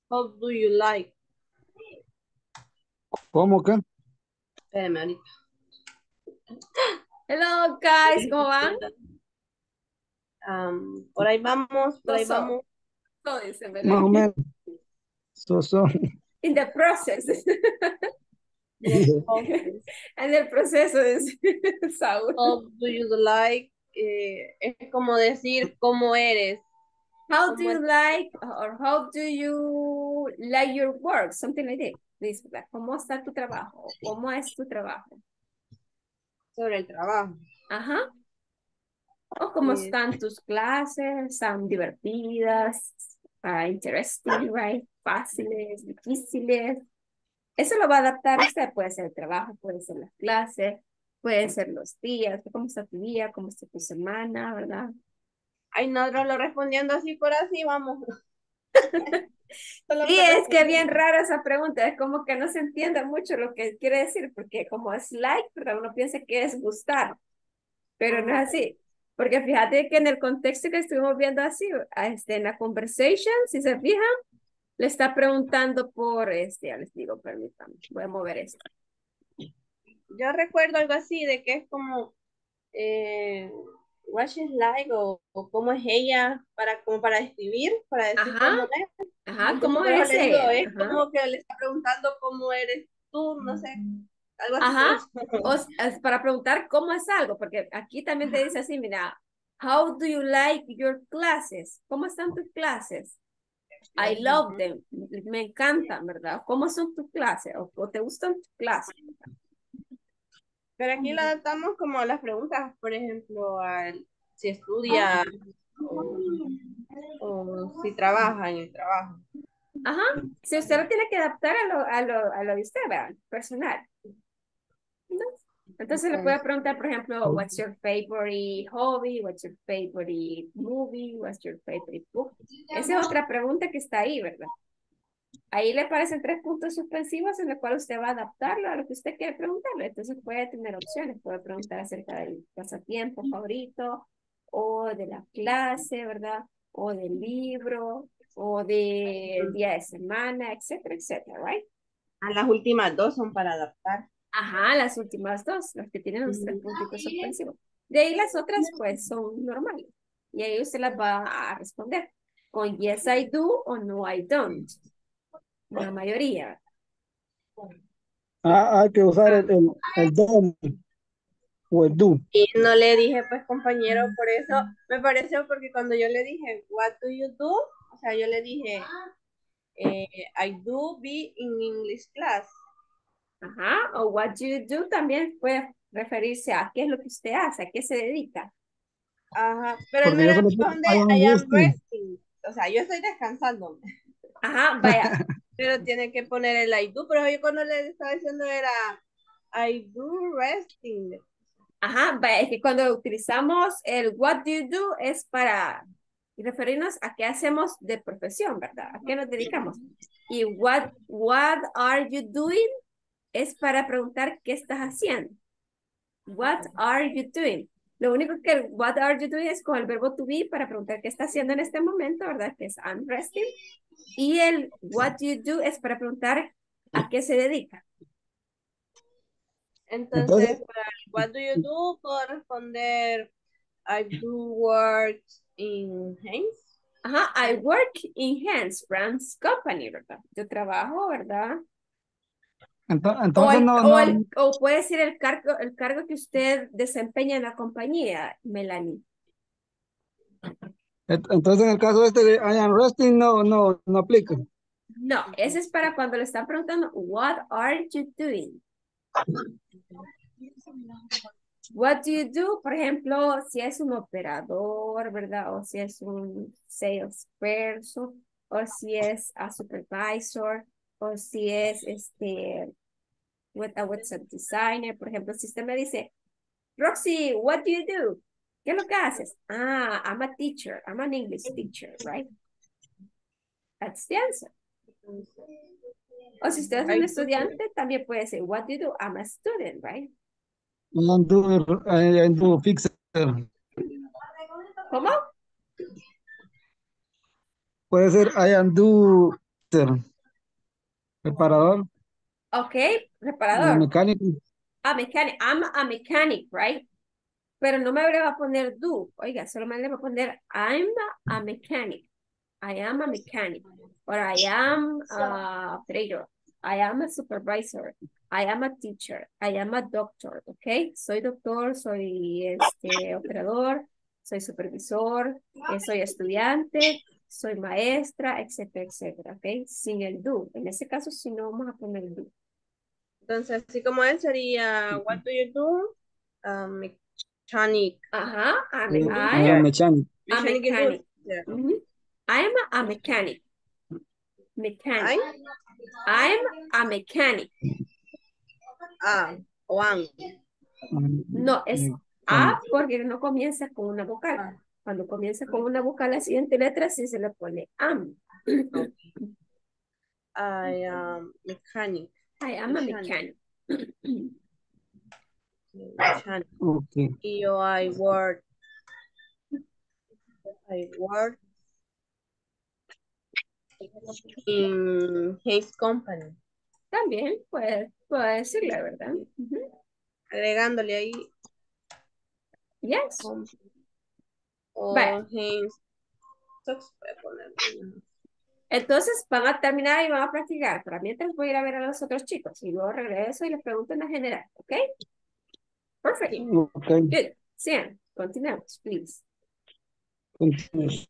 How do you like? ¿Cómo que? Eh, manita. Hello guys, ¿cómo van? Um, por ahí vamos, por so, ahí so. vamos. No, dicen, ¿verdad? No, man. So, so. In the process. Yeah. En el proceso de Saúl. How do you like eh, es como decir cómo eres. How do you like, or how do you like your work? Something like that. Dice, ¿cómo está tu trabajo? ¿Cómo es tu trabajo? Sobre el trabajo. Ajá. O cómo yes. están tus clases, están divertidas, uh, interesting, right? Fáciles, difíciles. Eso lo va a adaptar usted. Puede ser el trabajo, puede ser las clases, puede ser los días. ¿Cómo está tu día? ¿Cómo está tu semana? ¿Verdad? Ay, nosotros lo respondiendo así por así, vamos. Y es que bien rara esa pregunta, es como que no se entiende mucho lo que quiere decir, porque como es like, ¿verdad? Uno piensa que es gustar, pero no es así, porque fíjate que en el contexto que estuvimos viendo así, este, en la conversation, si se fijan, le está preguntando por, este, ya les digo, permítanme, voy a mover esto. Yo recuerdo algo así, de que es como, eh... what she's like, o, o cómo es ella, para, como para describir, para decir ajá, cómo es. Ajá, cómo es ella. Es ajá. Como que le está preguntando cómo eres tú, no sé, algo así. Ajá, o, para preguntar cómo es algo, porque aquí también te dice así, mira, how do you like your classes? ¿Cómo están tus clases? I love them, me encantan, ¿verdad? ¿Cómo son tus clases? ¿O, o te gustan tus clases? Pero aquí lo adaptamos como a las preguntas, por ejemplo, al, si estudia o, o si trabaja en el trabajo. Ajá, si usted lo tiene que adaptar a lo, a lo, a lo de usted, ¿verdad? Personal. Entonces, entonces le puede preguntar, por ejemplo, what's your favorite hobby, what's your favorite movie, what's your favorite book. Esa es otra pregunta que está ahí, ¿verdad? Ahí le aparecen tres puntos suspensivos en los cuales usted va a adaptarlo a lo que usted quiere preguntarle. Entonces puede tener opciones, puede preguntar acerca del pasatiempo favorito, o de la clase, ¿verdad? O del libro, o del día de semana, etcétera, etcétera, ¿right? Ah, las últimas dos son para adaptar. Ajá, las últimas dos, las que tienen los tres puntitos suspensivos. De ahí las otras, pues, son normales. Y ahí usted las va a responder con yes I do o no I don't. La mayoría. Ah, hay que usar el, el, el don o el do. Y no le dije, pues, compañero, por eso me pareció, porque cuando yo le dije, what do you do? O sea, yo le dije, eh, I do be in English class. Ajá, o what do you do también puede referirse a qué es lo que usted hace, a qué se dedica. Ajá, pero él me responde, I am resting. O sea, yo estoy descansando. Ajá, vaya. Pero tiene que poner el I do, pero yo cuando le estaba diciendo era I do resting. Ajá, vaya, es que cuando utilizamos el what do you do es para referirnos a qué hacemos de profesión, ¿verdad? A qué nos dedicamos. Y what, what are you doing es para preguntar qué estás haciendo. What are you doing? Lo único que el what are you doing es con el verbo to be para preguntar qué está haciendo en este momento, ¿verdad? Que es I'm resting. Y el what do you do es para preguntar a qué se dedica. Entonces, para el what do you do, puedo responder I do work in Hanes. Ajá, I work in Hanesbrands Company, ¿verdad? Yo trabajo, ¿verdad? Entonces, entonces o, el, no, no... O, el, o puede ser el cargo, el cargo que usted desempeña en la compañía, Melanie. Entonces, en el caso este de I am resting, no, no, no aplica. No, ese es para cuando le están preguntando, what are you doing? What do you do? Por ejemplo, si es un operador, ¿verdad? O si es un salesperson, o si es a supervisor, o si es este, with a website designer. Por ejemplo, si usted me dice, Roxy, what do you do? ¿Qué es lo que haces? Ah, I'm a teacher. I'm an English teacher, right? That's the answer. O si usted es un estudiante, también puede decir, what do you do? I'm a student, right? I'm doing, I'm doing fixer. ¿Cómo? Puede ser, I am do reparador. Ok, reparador. Mecánico. Ah, mecánico. I'm a mechanic, right? Pero no me va a poner do, oiga, solo me va a poner I'm a mechanic, I am a mechanic, or I am a operator, I am a supervisor, I am a teacher, I am a doctor, okay? Soy doctor, soy este, operador, soy supervisor, eh, soy estudiante, soy maestra, etcétera, etcétera, ok? Sin el do. En ese caso, si no, vamos a poner el do. Entonces, así como él sería, what do you do? Uh, mechanic. Ajá, a me I, I am a mechanic. A mechanic. Yeah. Mm-hmm. I am a, a mechanic. Mechanic. I am a mechanic. Ah, one. No, es A porque no comienza con una vocal. Cuando comienza con una vocal, la siguiente letra sí se le pone am. I am mechanic. I am a mechanic. Mechanic. Okay. Yo, I work. I work in his company. También, pues, puedo decir la verdad. Uh-huh. Agregándole ahí. Yes. Um, Vale. Entonces van a terminar y van a practicar. Pero mientras voy a ir a ver a los otros chicos y luego regreso y les pregunto en la general. ¿Ok? Perfecto. Okay. Good. Sean, continuamos, please. Continuamos.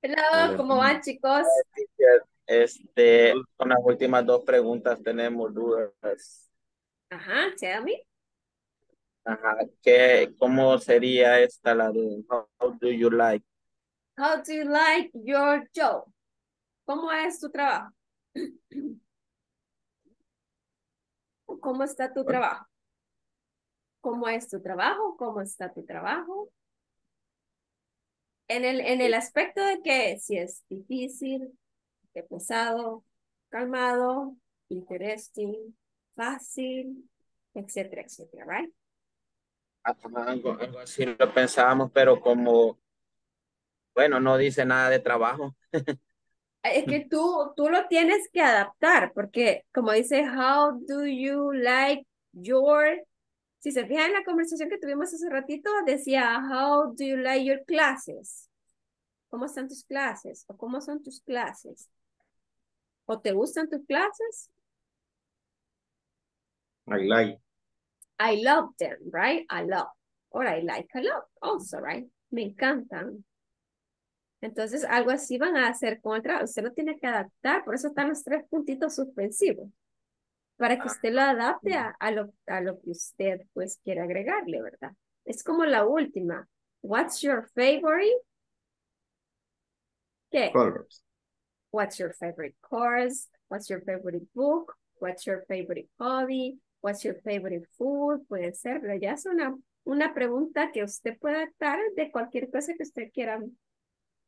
Hola, ¿cómo van, chicos? Este, con las últimas dos preguntas tenemos dudas. Ajá, tell me. Ajá, ¿qué, ¿cómo sería esta la de how, how do you like? How do you like your job? ¿Cómo es tu trabajo? ¿Cómo está tu trabajo? ¿Cómo es tu trabajo? ¿Cómo está tu trabajo? En el, en el aspecto de que si es difícil, pesado, calmado, interesting, fácil, etcétera, etcétera, right? Algo, algo así lo pensábamos, pero como, bueno, no dice nada de trabajo. Es que tú, tú lo tienes que adaptar, porque como dice, how do you like your... Si se fijan en la conversación que tuvimos hace ratito, decía, how do you like your classes? ¿Cómo están tus clases? ¿O cómo son tus clases? ¿O te gustan tus clases? I like. I love them, right? I love. Or I like a lot also, right? Me encantan. Entonces, algo así van a hacer contra. Usted lo tiene que adaptar. Por eso están los tres puntitos suspensivos. Para que usted lo adapte a, a, lo, a lo que usted pues quiere agregarle, ¿verdad? Es como la última. What's your favorite? ¿Qué? Colors. What's your favorite course? What's your favorite book? What's your favorite hobby? What's your favorite food? Puede ser, pero ya es una, una pregunta que usted puede adaptar de cualquier cosa que usted quiera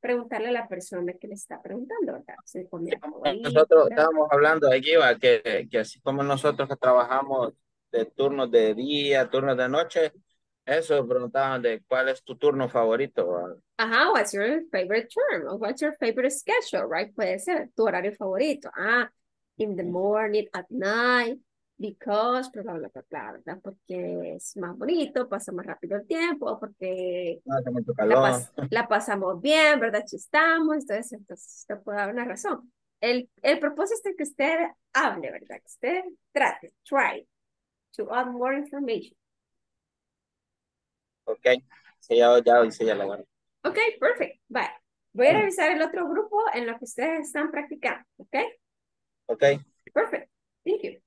preguntarle a la persona que le está preguntando, ¿verdad? Se pone ahí, nosotros ¿verdad? Estábamos hablando aquí, va, que, que así como nosotros que trabajamos de turnos de día, turnos de noche, eso preguntaban de cuál es tu turno favorito, ¿verdad? Ajá, what's your favorite turn? Or what's your favorite schedule, right? Puede ser tu horario favorito. Ah, in the morning, at night, because, bla, bla, bla, bla, ¿verdad? Porque es más bonito, pasa más rápido el tiempo, porque ah, la, pas la pasamos bien, ¿verdad? Chistamos, entonces, entonces, usted puede dar una razón. El, el propósito es que usted hable, ¿verdad? Que usted trate, try to add more information. Ok, sí, ya, ya, sí, ya la guardo. Ok, perfect, bye. Voy a revisar el otro grupo en lo que ustedes están practicando, ¿ok? Ok. Perfect, thank you.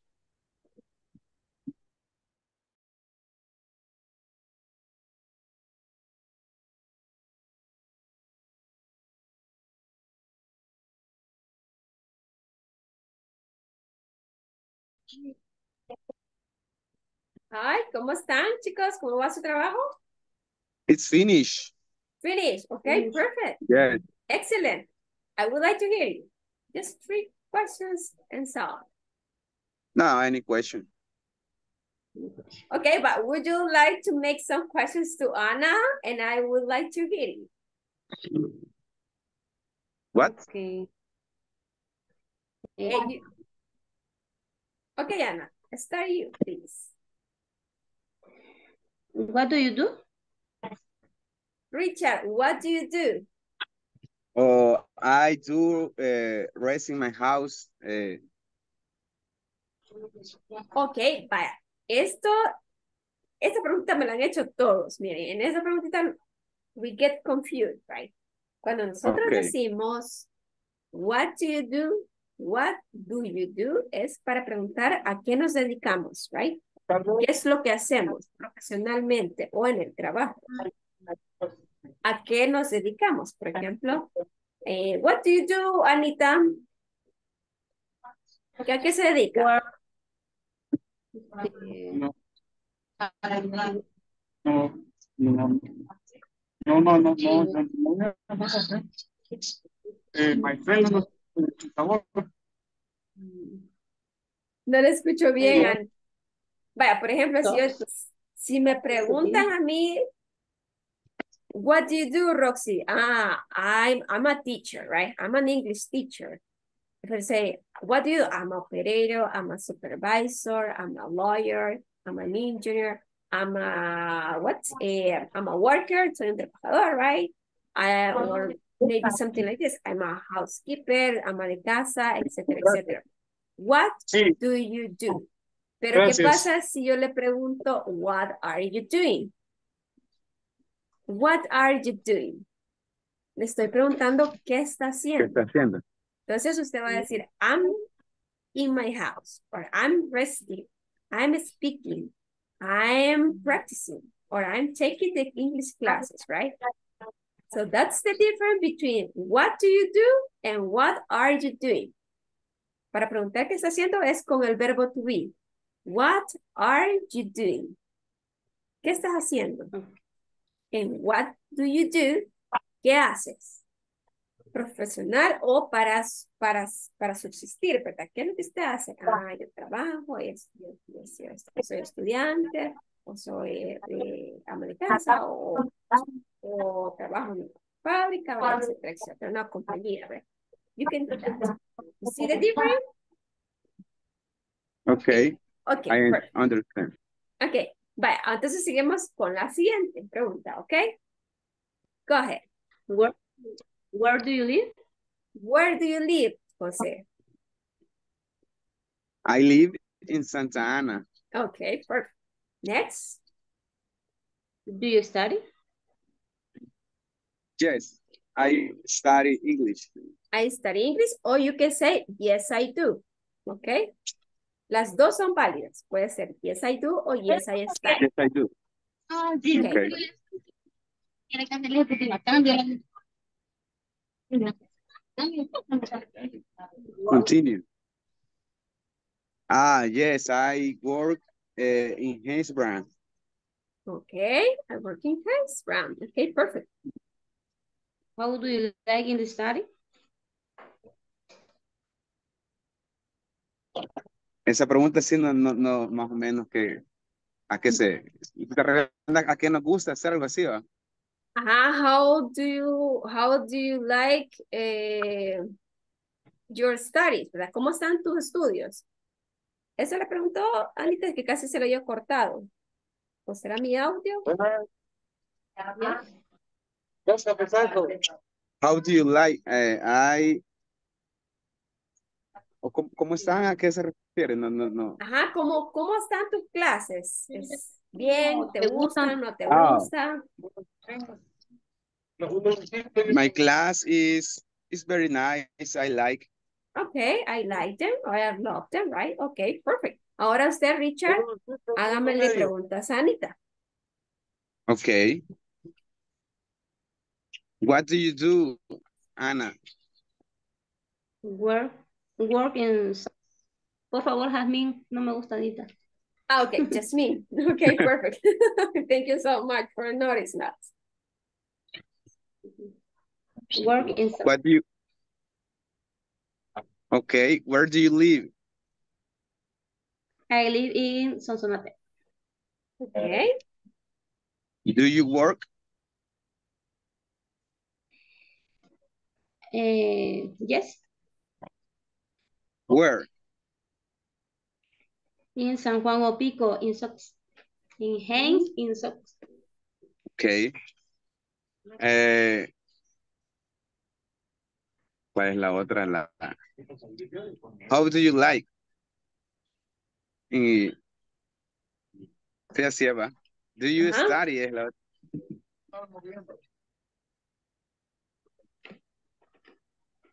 Hi, ¿cómo están, chicos? ¿Cómo va su trabajo? It's finished. Finished. Okay, finished. Perfect. Yes. Excellent. I would like to hear you. Just three questions and solve. No, any question. Okay, but would you like to make some questions to Anna? And I would like to hear it. What? Okay. Yeah. You... Okay, Anna, start you, please. What do you do? Richard, what do you do? Oh, I do uh, raising my house. Uh... Okay, but esto, esta pregunta me la han hecho todos. Miren, en esa preguntita, we get confused, right? Cuando nosotros okay. decimos, what do you do? What do you do? Es para preguntar a qué nos dedicamos, right? ¿Qué es lo que hacemos profesionalmente o en el trabajo? ¿A qué nos dedicamos? Por ejemplo, eh, what do you do, Anita? ¿A qué se dedica? No, no, no, no, no, no, no, no. Eh, my friend no, no le escucho bien. Vaya, por ejemplo, si, yo, si me preguntan a mí, what do you do, Roxy? Ah, I'm, I'm a teacher, right? I'm an English teacher. If I say, what do you do? I'm an operator, I'm a supervisor, I'm a lawyer, I'm an engineer, I'm a, what? Uh, I'm a worker, soy un trabajador, right? I, or maybe something like this. I'm a housekeeper, ama de casa, etcétera, etcétera. What sí. do you do? Pero Gracias. ¿Qué pasa si yo le pregunto, what are you doing? What are you doing? Le estoy preguntando qué está haciendo. ¿Qué está haciendo? Entonces usted va a decir, I'm in my house, or I'm resting, I'm speaking, I'm practicing, or I'm taking the English classes, right? So that's the difference between what do you do and what are you doing. Para preguntar qué está haciendo es con el verbo to be. What are you doing? ¿Qué estás haciendo? And what do you do? ¿Qué haces? Profesional o para, para, para subsistir, ¿verdad? ¿Qué es lo que usted hace? Ah, yo trabajo, yo, yo, yo, yo, yo soy estudiante, o soy eh, ama de casa, o, o trabajo en una fábrica, o etcétera, etcétera, una compañía, ¿verdad? You can do that. You see the difference? Okay. Okay. I perfect. Understand. Okay. Vaya, entonces seguimos con la siguiente pregunta, ¿ok? Go ahead. Where, where do you live? Where do you live, José? I live in Santa Ana. Okay, perfect. Next. Do you study? Yes, I study English. I study English, or you can say, yes, I do. Okay? Las dos son válidas. Puede ser yes I do o yes I study. Yes I do. Okay. Okay. Continue. Ah, yes, I work uh, in Hanesbrands. Okay, I work in Hanesbrands. Okay, perfect. What do you like in the study? Esa pregunta sí no, no, no más o menos que a qué se a qué nos gusta hacer algo así, ¿va? Ajá, how do you how do you like eh, your studies, ¿verdad? ¿Cómo están tus estudios? Eso le preguntó Anita, que casi se lo había cortado. ¿O será mi audio? ¿Qué está pasando? How do you like eh, I o cómo, cómo están, a qué se refiere, no, no, no. Ajá, ¿cómo, cómo están tus clases? ¿Es bien? ¿Te gustan? ¿No te oh. gustan? My class is, is very nice, I like. Okay, I like them, I love them, right? Okay, perfect. Ahora usted, Richard, hágamele preguntas a Anita. Okay. What do you do, Ana? Work. Work in, por favor, Jasmine, no me gusta Anita. Ah, okay, Jasmine. Okay, perfect. Thank you so much for noticing that. Work in. What do you? Okay, where do you live? I live in Sonsonate. Okay. Do you work? Uh, yes. Where? In San Juan O'Pico, in Sox, in Haines, in Sox. Okay. Eh, ¿Cuál es la otra? La... How do you like? Y... Do you uh-huh. study? Es la...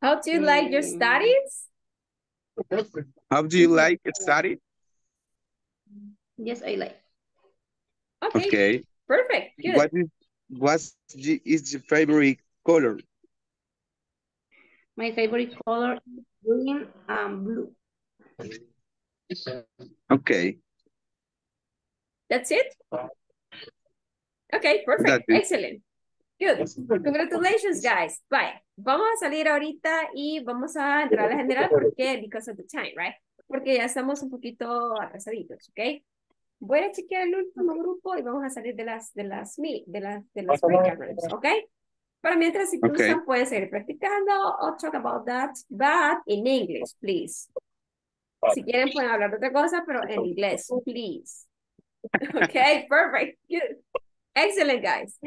How do you like your studies? How do you like your studies? Yes, I like. Okay. Okay. Perfect. Good. What is what's the, is your favorite color? My favorite color is green and blue. Okay. That's it? Okay, perfect. Excellent. Good. Congratulations, guys. Bye. Vamos a salir ahorita y vamos a entrar a la general porque, because of the time, right? Porque ya estamos un poquito atrasaditos, ¿ok? Voy a chequear el último grupo y vamos a salir de las, de las, de las, de las breakout rooms, ¿ok? Para mientras, si tú okay. usan, puedes seguir practicando or talk about that, but in English, please. Si quieren, pueden hablar de otra cosa, pero en inglés, please. Okay, perfect. Good. Excellent, guys.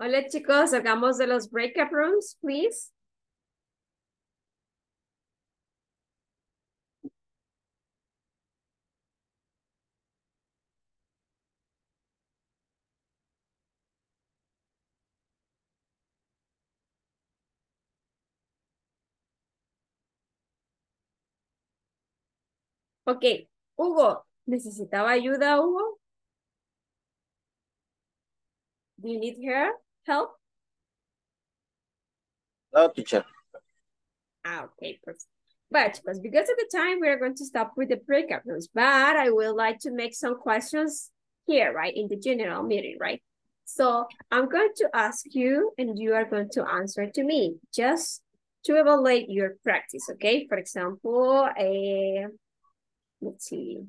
Hola chicos, salgamos de los breakout rooms, please. Okay, Hugo, ¿necesitaba ayuda, Hugo? Do you need her? Help? No, teacher. Ah, okay, perfect. But because of the time, we are going to stop with the breakout rooms. But I would like to make some questions here, right, in the general meeting, right? So I'm going to ask you, and you are going to answer to me, just to evaluate your practice, okay? For example, uh, let's see.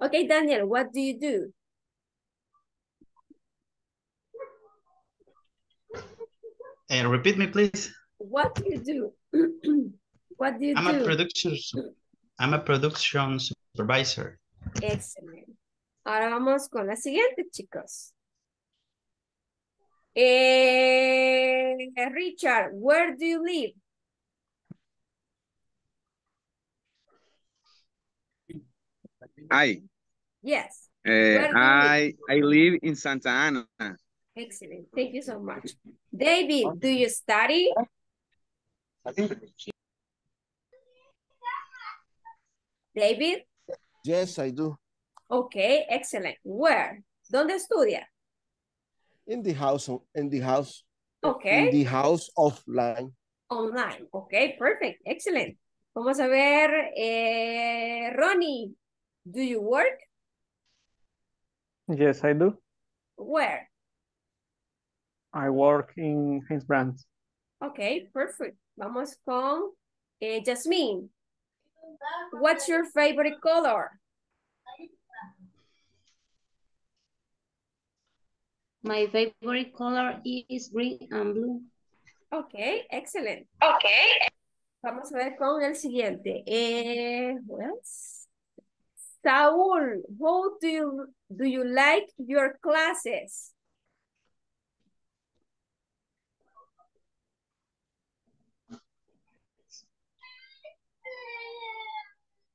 Okay, Daniel, what do you do? And repeat me, please. What do you do? What do you I'm do? I'm a production. I'm a production supervisor. Excellent. Ahora vamos con la siguiente, chicos. Eh, Richard, where do you live? I. Yes. Uh, I I live in Santa Ana. Excellent. Thank you so much. David, do you study? David? Yes, I do. Okay, excellent. Where? ¿Dónde estudia? In the house. In the house. Okay. In the house offline. Online. Okay, perfect. Excellent. Vamos a ver, eh, Ronnie, do you work? Yes, I do. Where? I work in Hanesbrands. Okay, perfect. Vamos con eh, Jasmine. What's your favorite color? My favorite color is green and blue. Okay, excellent. Okay. Vamos a ver con el siguiente. Eh, well, Saul, how do you, do you like your classes?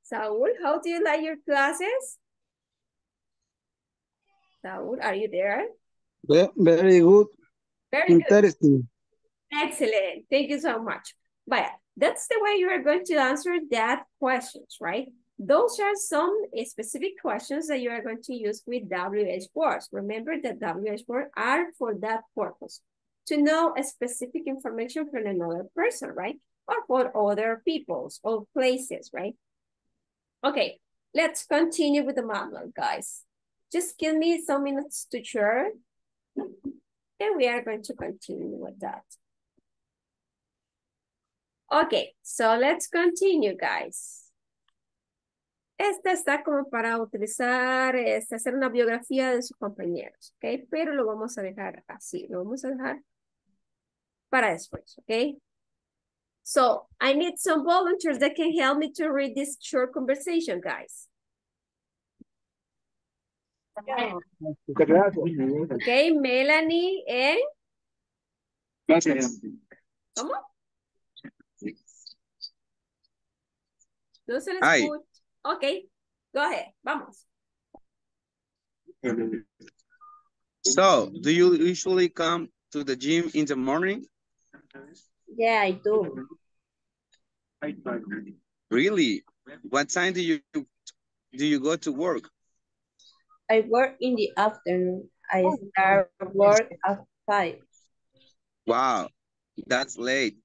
Saul, how do you like your classes? Saul, are you there? Yeah, very good. Very interesting. Good. Excellent. Thank you so much. But that's the way you are going to answer that questions, right? Those are some specific questions that you are going to use with W H words. Remember that W H words are for that purpose, to know a specific information from another person, right? Or for other peoples or places, right? Okay, let's continue with the model, guys. Just give me some minutes to share, and we are going to continue with that. Okay, so let's continue, guys. Esta está como para utilizar, es hacer una biografía de sus compañeros, ¿ok? Pero lo vamos a dejar así, lo vamos a dejar para después, ¿ok? So, I need some volunteers that can help me to read this short conversation, guys. Okay, Melanie and... Gracias. ¿Cómo? No se les escucha. Okay, go ahead, vamos. So, do you usually come to the gym in the morning? Yeah, I do. Really? What time do you do you go to work? I work in the afternoon. I start work at five. Wow, that's late.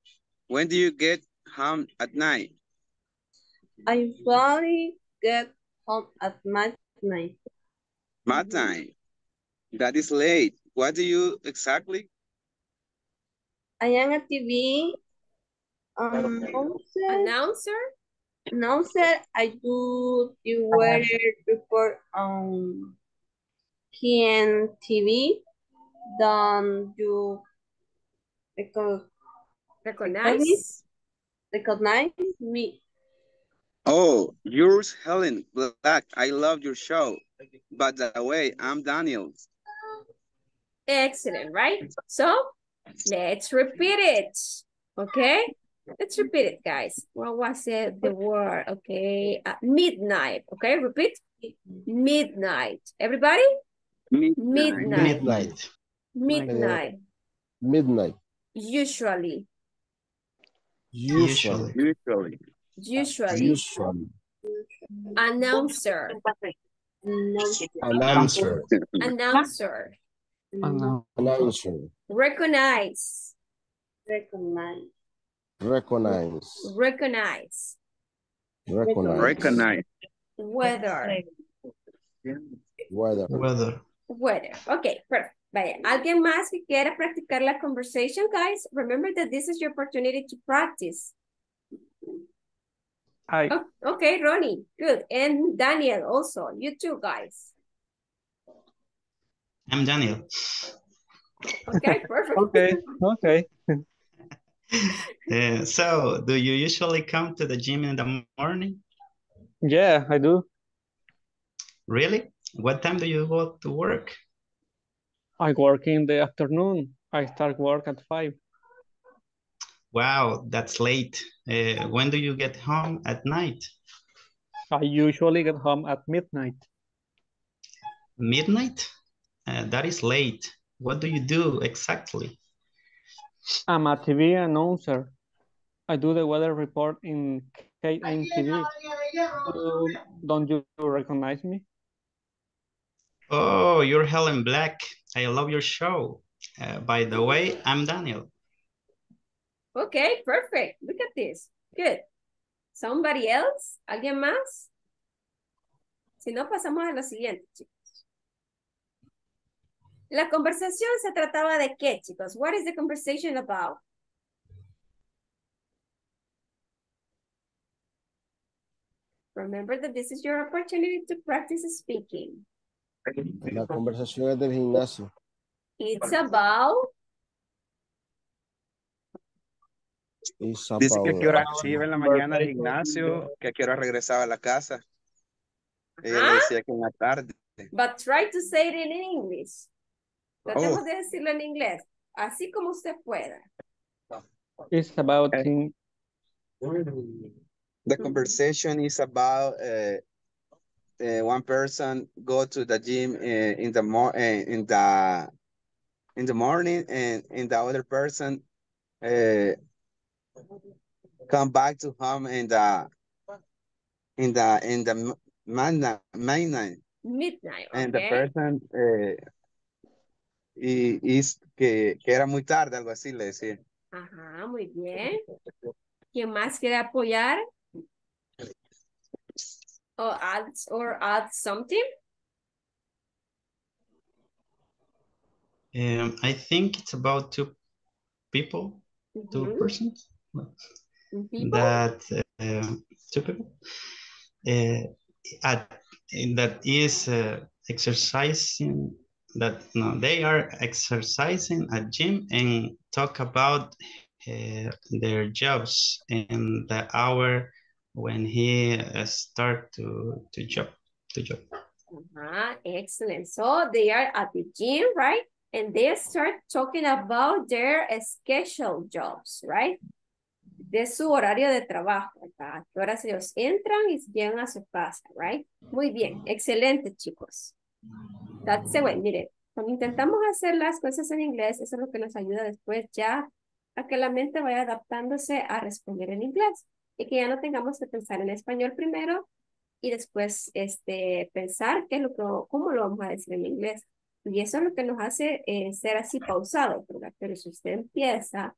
When do you get home at night? I finally get home at midnight. Midnight? That is late. What do you exactly? I am a T V um, announcer. Announcer? Announcer. I do the weather report on P N T V. Then you recognize, recognize, recognize me. Oh, yours, Helen Black. I love your show. By the way, I'm Daniel. Excellent, right? So, let's repeat it, okay? Let's repeat it, guys. What was it? The word, okay? Uh, midnight, okay? Repeat. Midnight. Everybody? Midnight. Midnight. Midnight. Midnight. Midnight. Usually. Usually. Usually. Usually. Usually. Announcer. Announcer. Announcer. Announcer. Announcer. Recognize. Recognize. Recognize. Recognize. Recognize. Recognize. Weather. Weather. Weather. Weather. Okay, perfect. Vaya, ¿alguien más que quiera practicar la conversation, guys? Remember that this is your opportunity to practice. Hi. Oh, okay, Ronnie, good. And Daniel also, you too, guys. I'm Daniel. Okay, perfect. Okay, okay. uh, so, do you usually come to the gym in the morning? Yeah, I do. Really? What time do you go to work? I work in the afternoon. I start work at five. Wow, that's late. Uh, when do you get home at night? I usually get home at midnight. Midnight? Uh, that is late. What do you do exactly? I'm a T V announcer. I do the weather report in K N T V. Uh, don't you recognize me? Oh, you're Helen Black. I love your show. Uh, by the way, I'm Daniel. Okay, perfect. Look at this. Good. Somebody else? ¿Alguien más? Si no, pasamos a lo siguiente, chicos. La conversación se trataba de qué, chicos? What is the conversation about? Remember that this is your opportunity to practice speaking. La conversación es del gimnasio. It's about... Dice que a qué hora se iba en la mañana al gimnasio, que a qué hora regresaba a la casa. Ella huh? decía que en la tarde. But try to say it in English. Tratemos oh. de decirlo en inglés, así como usted pueda. It's about in... The conversation is about uh, uh, one person go to the gym in, in the mo in the in the morning, and, and the other person uh, come back to home in the in the in the midnight midnight. Midnight. Okay. And the person uh, y, is que, que era muy tarde, algo así le decía. Ajá, muy bien. ¿Quién más quiere apoyar? Or add, or add something? Um, I think it's about two people, mm-hmm. two persons. People? That uh, two people. Uh, at that is uh, exercising. That no, they are exercising at gym and talk about uh, their jobs and the hour when he uh, start to to job to job. Uh-huh. Excellent. So they are at the gym, right? And they start talking about their scheduled jobs, right? De su horario de trabajo, ¿verdad? ¿A qué horas ellos entran y llegan a su casa, right? Muy bien, excelente, chicos. That's the way. Mire, cuando intentamos hacer las cosas en inglés, eso es lo que nos ayuda después ya a que la mente vaya adaptándose a responder en inglés y que ya no tengamos que pensar en español primero y después este, pensar qué es lo que, cómo lo vamos a decir en inglés. Y eso es lo que nos hace eh, ser así pausado, ¿verdad? Pero si usted empieza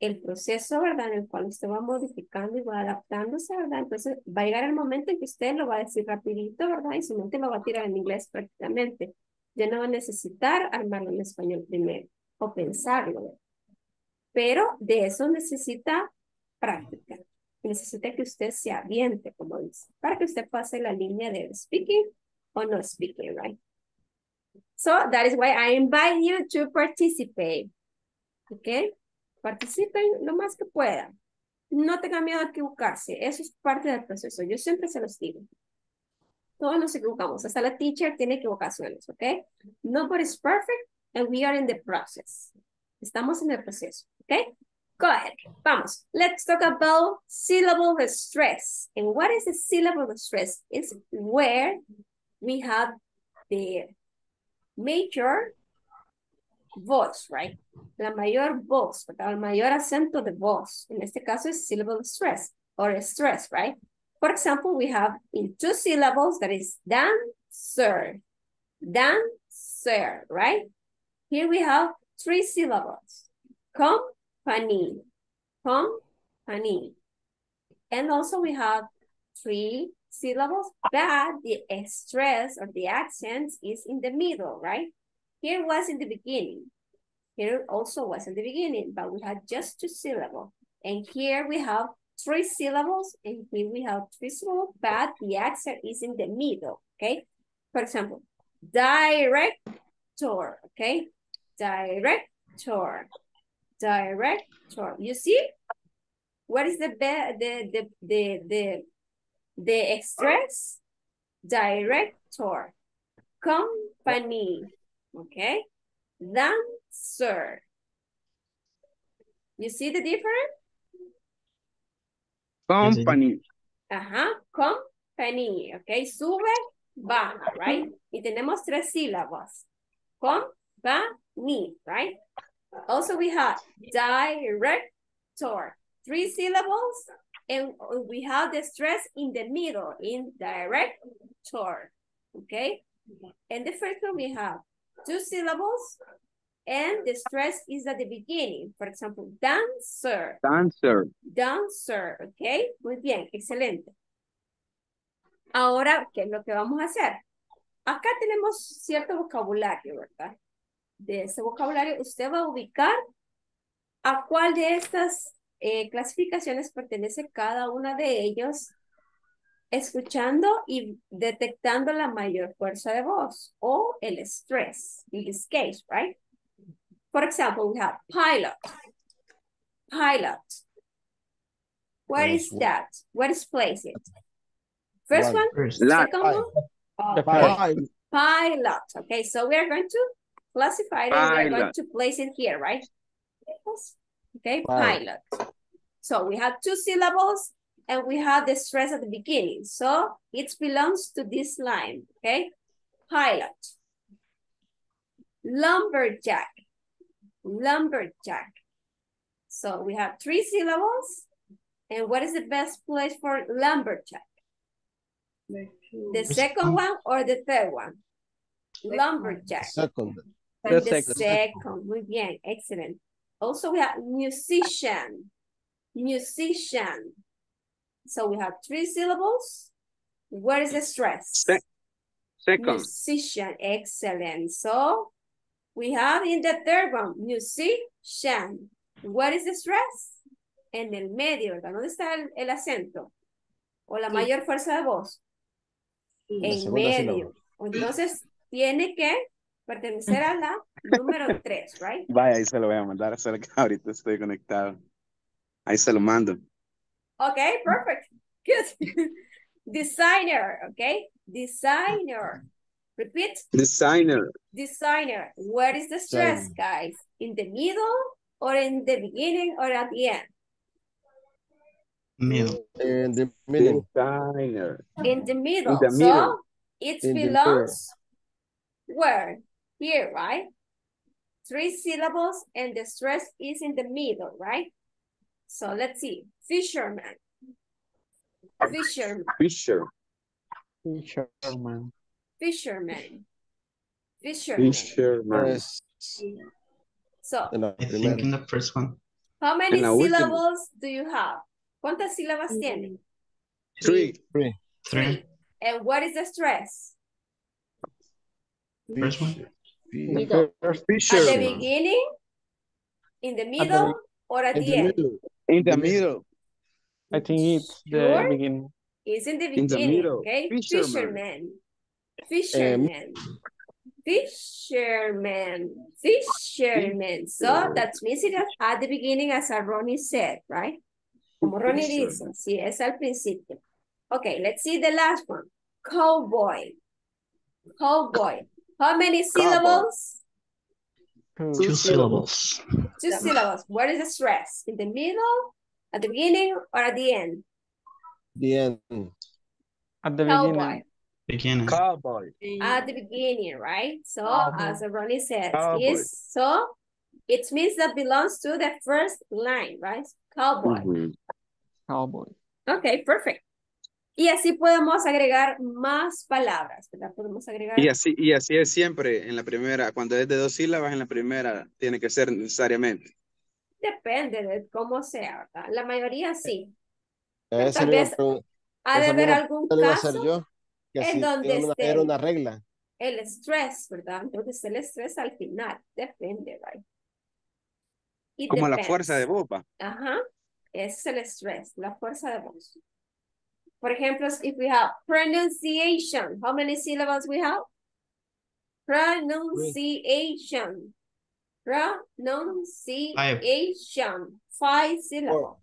el proceso, ¿verdad? En el cual usted va modificando y va adaptándose, ¿verdad? Entonces va a llegar el momento en que usted lo va a decir rapidito, ¿verdad? Y su mente lo va a tirar en inglés prácticamente. Ya no va a necesitar armarlo en español primero o pensarlo, ¿verdad? Pero de eso necesita práctica. Necesita que usted se aviente, como dice, para que usted pase la línea de speaking o no speaking, right? So that is why I invite you to participate, okay? Participen lo más que puedan. No tengan miedo a equivocarse. Eso es parte del proceso. Yo siempre se los digo. Todos nos equivocamos. Hasta la teacher tiene equivocaciones, ¿ok? Nobody is perfect and we are in the process. Estamos en el proceso, ¿ok? Go ahead. Vamos. Let's talk about syllable stress. And what is the syllable stress? It's where we have the major voice, right? La mayor voz, ¿verdad? El mayor acento de voz. En este caso es syllable stress or stress, right? For example, we have in two syllables that is dancer, dancer, right? Here we have three syllables, company, company. And also we have three syllables, but the stress or the accent is in the middle, right? Here was in the beginning. Here also was in the beginning, but we had just two syllables. And here we have three syllables, and here we have three syllables, but the accent is in the middle, okay? For example, director, okay? Director, director. You see? What is the, the, the, the, the, the stress? Director, company. Okay, dancer. You see the difference? Company. Ajá, company. Okay, sube, baja, right? Y tenemos tres sílabas. Company, right? Also we have director. Three syllables and we have the stress in the middle, in director. Okay, and the first one we have two syllables, and the stress is at the beginning. For example, dancer. Dancer. Dancer, ¿ok? Muy bien, excelente. Ahora, ¿qué es lo que vamos a hacer? Acá tenemos cierto vocabulario, ¿verdad? De ese vocabulario, usted va a ubicar a cuál de estas eh, clasificaciones pertenece cada una de ellos, escuchando y detectando la mayor fuerza de voz o el stress, in this case, right? For example, we have pilot. Pilot. What is that? What is place it? First one? Second one? Okay. Pilot. Okay, so we are going to classify it and we are going to place it here, right? Okay, pilot. So we have two syllables and we have the stress at the beginning. So it belongs to this line, okay? Pilot, lumberjack, lumberjack. So we have three syllables. And what is the best place for lumberjack? The second one or the third one? Lumberjack. Second. The second. second. Muy bien, excellent. Also, we have musician, musician. So we have three syllables. Where is the stress? Se second. Musician, excellent. So we have in the third one, musician. What is the stress? En el medio, ¿verdad? ¿Dónde está el, el acento? O la mayor fuerza de voz. En medio. Entonces, tiene que pertenecer a la número tres, right? Vaya, ahí se lo voy a mandar a hacer acá. Ahorita estoy conectado. Ahí se lo mando. Okay, perfect. Good. Designer, okay? Designer. Repeat. Designer. Designer. Where is the stress, Designer. guys? In the middle or in the beginning or at the end? Middle. In the middle. Designer. In the middle. In the middle. So it in belongs... Where? Here, right? Three syllables and the stress is in the middle, right? So let's see. Fisherman. Fisherman. Fisher. Fisherman. Fisherman. Fisherman. Fisherman. So I think in the first one. How many syllables do you have? ¿Cuántas sílabas tiene? Three. Three. Three. And what is the stress? First one. The first at the beginning, in the middle, at the, or at the end? Middle. In the middle. I think it's the beginning. It's in the beginning, in the okay? Fisherman. Fisherman. Fisherman. Fisherman. Fisherman. So that means it at the beginning, as Ronnie said, right? Como Ronnie dice, sí, es al principio. Okay, let's see the last one. Cowboy. Cowboy. How many syllables? Two, Two syllables. Two syllables. What is the stress? In the middle, at the beginning, or at the end? The end. At the Cowboy. beginning. Cowboy. At the beginning, right? So, Cowboy. as Ronnie says, is so it means that belongs to the first line, right? Cowboy. Mm-hmm. Cowboy. Okay, perfect. Y así podemos agregar más palabras, ¿verdad? Podemos agregar... Y así, y así es siempre en la primera, cuando es de dos sílabas, en la primera tiene que ser necesariamente. Depende de cómo sea, ¿verdad? La mayoría sí. Eh, Tal vez iba, ha de haber algún caso yo, que en donde era una, esté era una regla. El estrés, ¿verdad? Entonces el estrés al final, depende, ¿verdad? Y Como depends. la fuerza de voz, ¿va? Ajá, ese es el estrés, la fuerza de voz. For example, if we have pronunciation, how many syllables we have? Pronunciation. Pronunciation. Five syllables.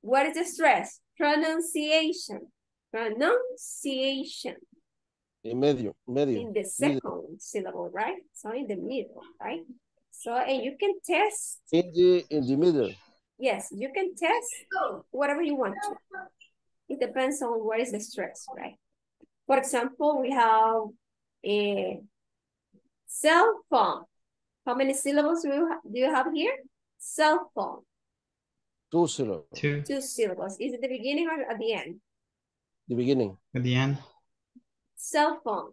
What is the stress? Pronunciation. Pronunciation. In medio, medio. In the second middle. syllable, right? So in the middle, right? So, and you can test. In the, in the middle. Yes, you can test whatever you want to. It depends on what is the stress, right? For example, we have a cell phone. How many syllables do you, do you have here? Cell phone. Two syllables. Two. Two syllables. Is it the beginning or at the end? The beginning. At the end. Cell phone.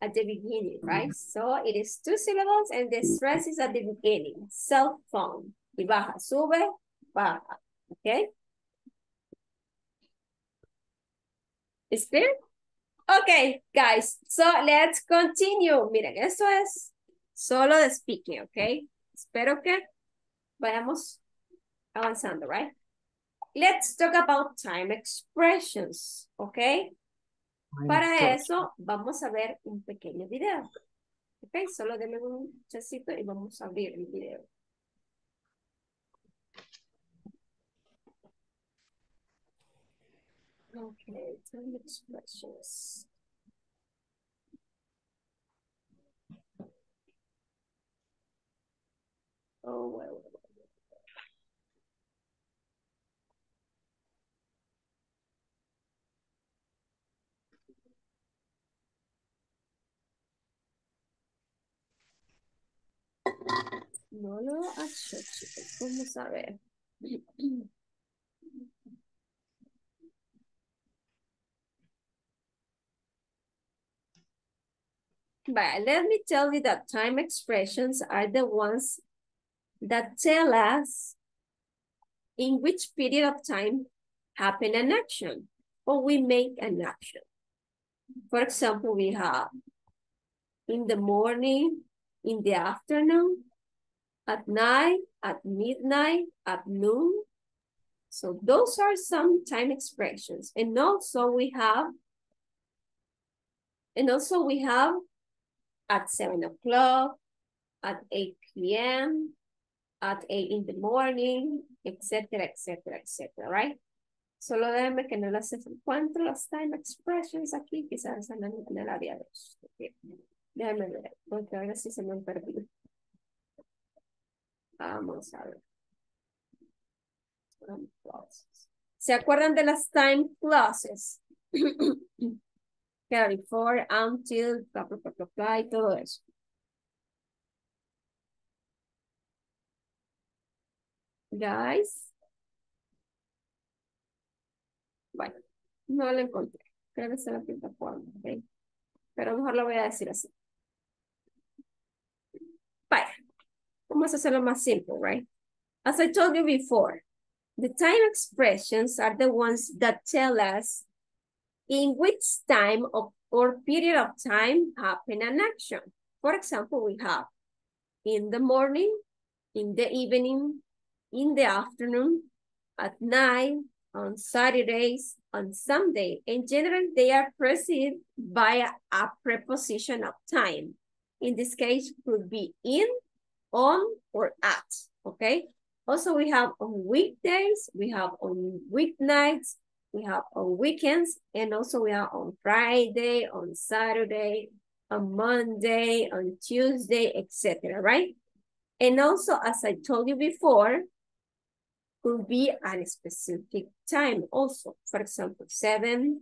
At the beginning, right? Mm-hmm. So it is two syllables and the stress is at the beginning. Cell phone. Y baja, sube, baja. Okay? Is clear? Okay, guys. So let's continue. Miren, esto es solo de speaking, okay? Espero que vayamos avanzando, right? Let's talk about time expressions, okay? Para eso vamos a ver un pequeño video. Okay, solo denme un chacito y vamos a abrir el video. Okay, time expressions. Oh, well, well, well. Molo a chocho. Vamos a ver. But let me tell you that time expressions are the ones that tell us in which period of time happened an action or we make an action. For example, we have in the morning, in the afternoon, at night, at midnight, at noon. So those are some time expressions. And also we have, and also we have at seven o'clock, at eight P M, at eight in the morning, etcétera, etcétera, etcétera, right? Solo déjame que no las encuentro las time expressions aquí, quizás en el área de dos. Okay. Déjame ver, porque ahora sí se me han perdido. Vamos a ver. Time clauses. ¿Se acuerdan de las time clauses? Carry for, until, bla, bla, bla, bla, y todo eso. Guys. Bueno, no lo encontré. Creo que es la plataforma, ¿ok? Pero mejor lo voy a decir así. Vaya. Vamos a hacerlo más simple, right? As I told you before, the time expressions are the ones that tell us in which time of, or period of time happen an action. For example, we have in the morning, in the evening, in the afternoon, at night, on Saturdays, on Sunday. In general, they are preceded by a, a preposition of time. In this case, could be in, on, or at, okay? Also, we have on weekdays, we have on weeknights, we have on weekends, and also we are on Friday, on Saturday, on Monday, on Tuesday, et cetera, right? And also, as I told you before, could be at a specific time also. For example, seven,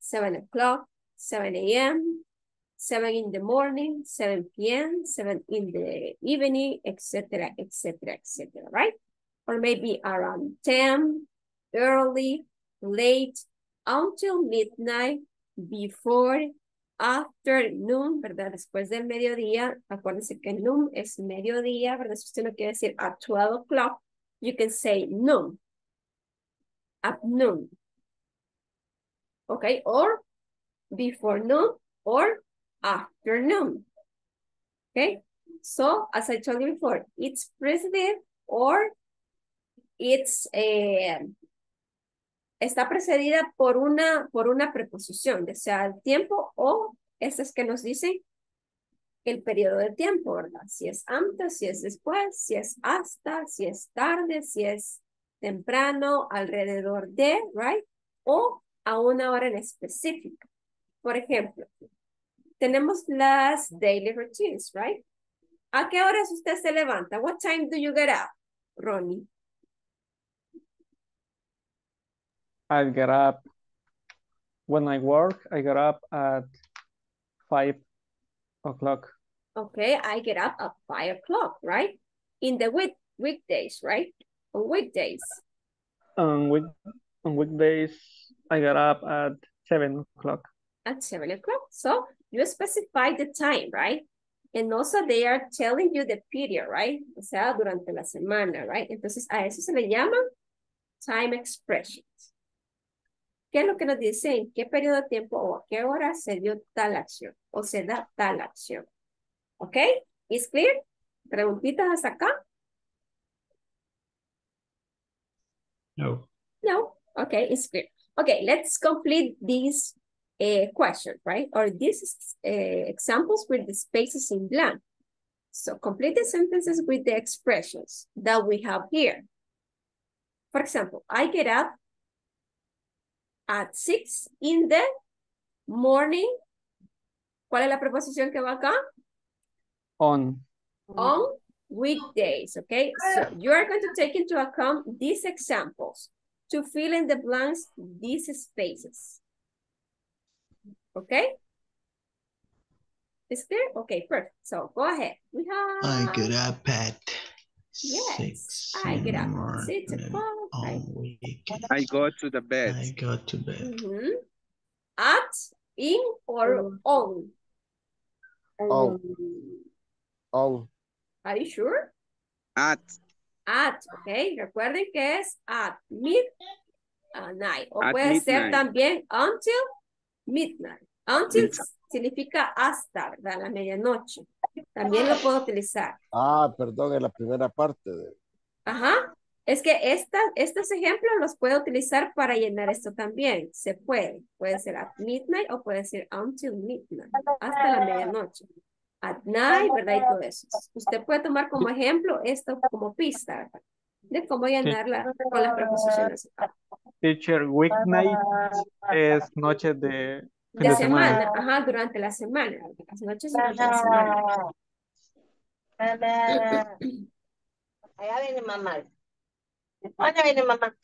seven o'clock, seven A M, seven in the morning, seven P M, seven in the evening, et cetera, et cetera, et cetera, right? Or maybe around ten, early, late, until midnight, before, after, noon, ¿verdad? Después del mediodía, acuérdense que noon es mediodía, ¿verdad? Si usted no quiere decir at twelve o'clock, you can say noon, at noon, okay? Or before noon, or afternoon, okay? So, as I told you before, it's preceded or it's a... Uh, está precedida por una, por una preposición, o sea, el tiempo o estas que nos dicen el periodo de tiempo, ¿verdad? Si es antes, si es después, si es hasta, si es tarde, si es temprano, alrededor de, right? O a una hora en específico. Por ejemplo, tenemos las daily routines, right? ¿A qué horas usted se levanta? What time do you get up, Ronnie? I get up, when I work, I get up at five o'clock. Okay, I get up at five o'clock, right? In the week, weekdays, right? On weekdays. On, week, on weekdays, I get up at seven o'clock. At seven o'clock. So you specify the time, right? And also they are telling you the period, right? O sea, durante la semana, right? Entonces a eso se le llama time expressions. ¿Qué es lo que nos dice? ¿En qué periodo de tiempo o a qué hora se dio tal acción? O se da tal acción. ¿Ok? ¿Is clear? ¿Preguntitas hasta acá? No. No? Ok, it's clear. Ok, let's complete this uh, question, right? Or these uh, examples with the spaces in blank. So complete the sentences with the expressions that we have here. For example, I get up at six in the morning. ¿Cuál es la preposición que va acá? On. On weekdays, okay? So you are going to take into account these examples to fill in the blanks, these spaces. Okay? Is clear? Okay, perfect. So go ahead. We have... I get up at Yes, six, I get up at six o'clock. I go to the bed. I go to bed. Mm-hmm. At, in, or on? On. On. Are you sure? At. At, ok. Recuerden que es at midnight. O at puede midnight. Ser también until midnight. Until significa hasta, ¿verdad? La medianoche. También lo puedo utilizar. Ah, perdón, en la primera parte. De... Ajá. Es que esta, estos ejemplos los puedo utilizar para llenar esto también. Se puede. Puede ser at midnight o puede ser until midnight. Hasta la medianoche. At night, ¿verdad? Y todo eso. Usted puede tomar como ejemplo esto como pista, ¿verdad? De cómo llenarla sí. Con las preposiciones. Teacher, weeknight es noche de... De la semana. semana, ajá, durante la semana, las noches durante la semana. Allá viene mamá. Allá viene mamá.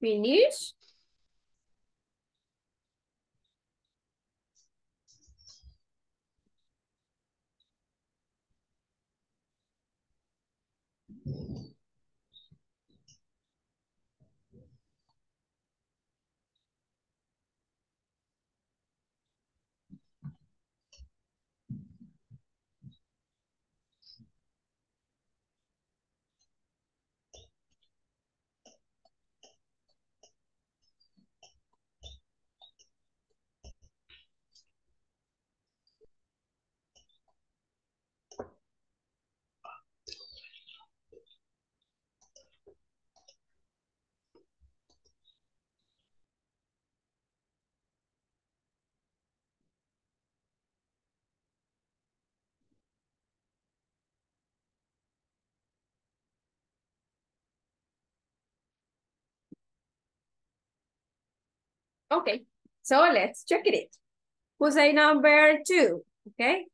Finish. Okay, So let's check it. Who's a number two? Okay.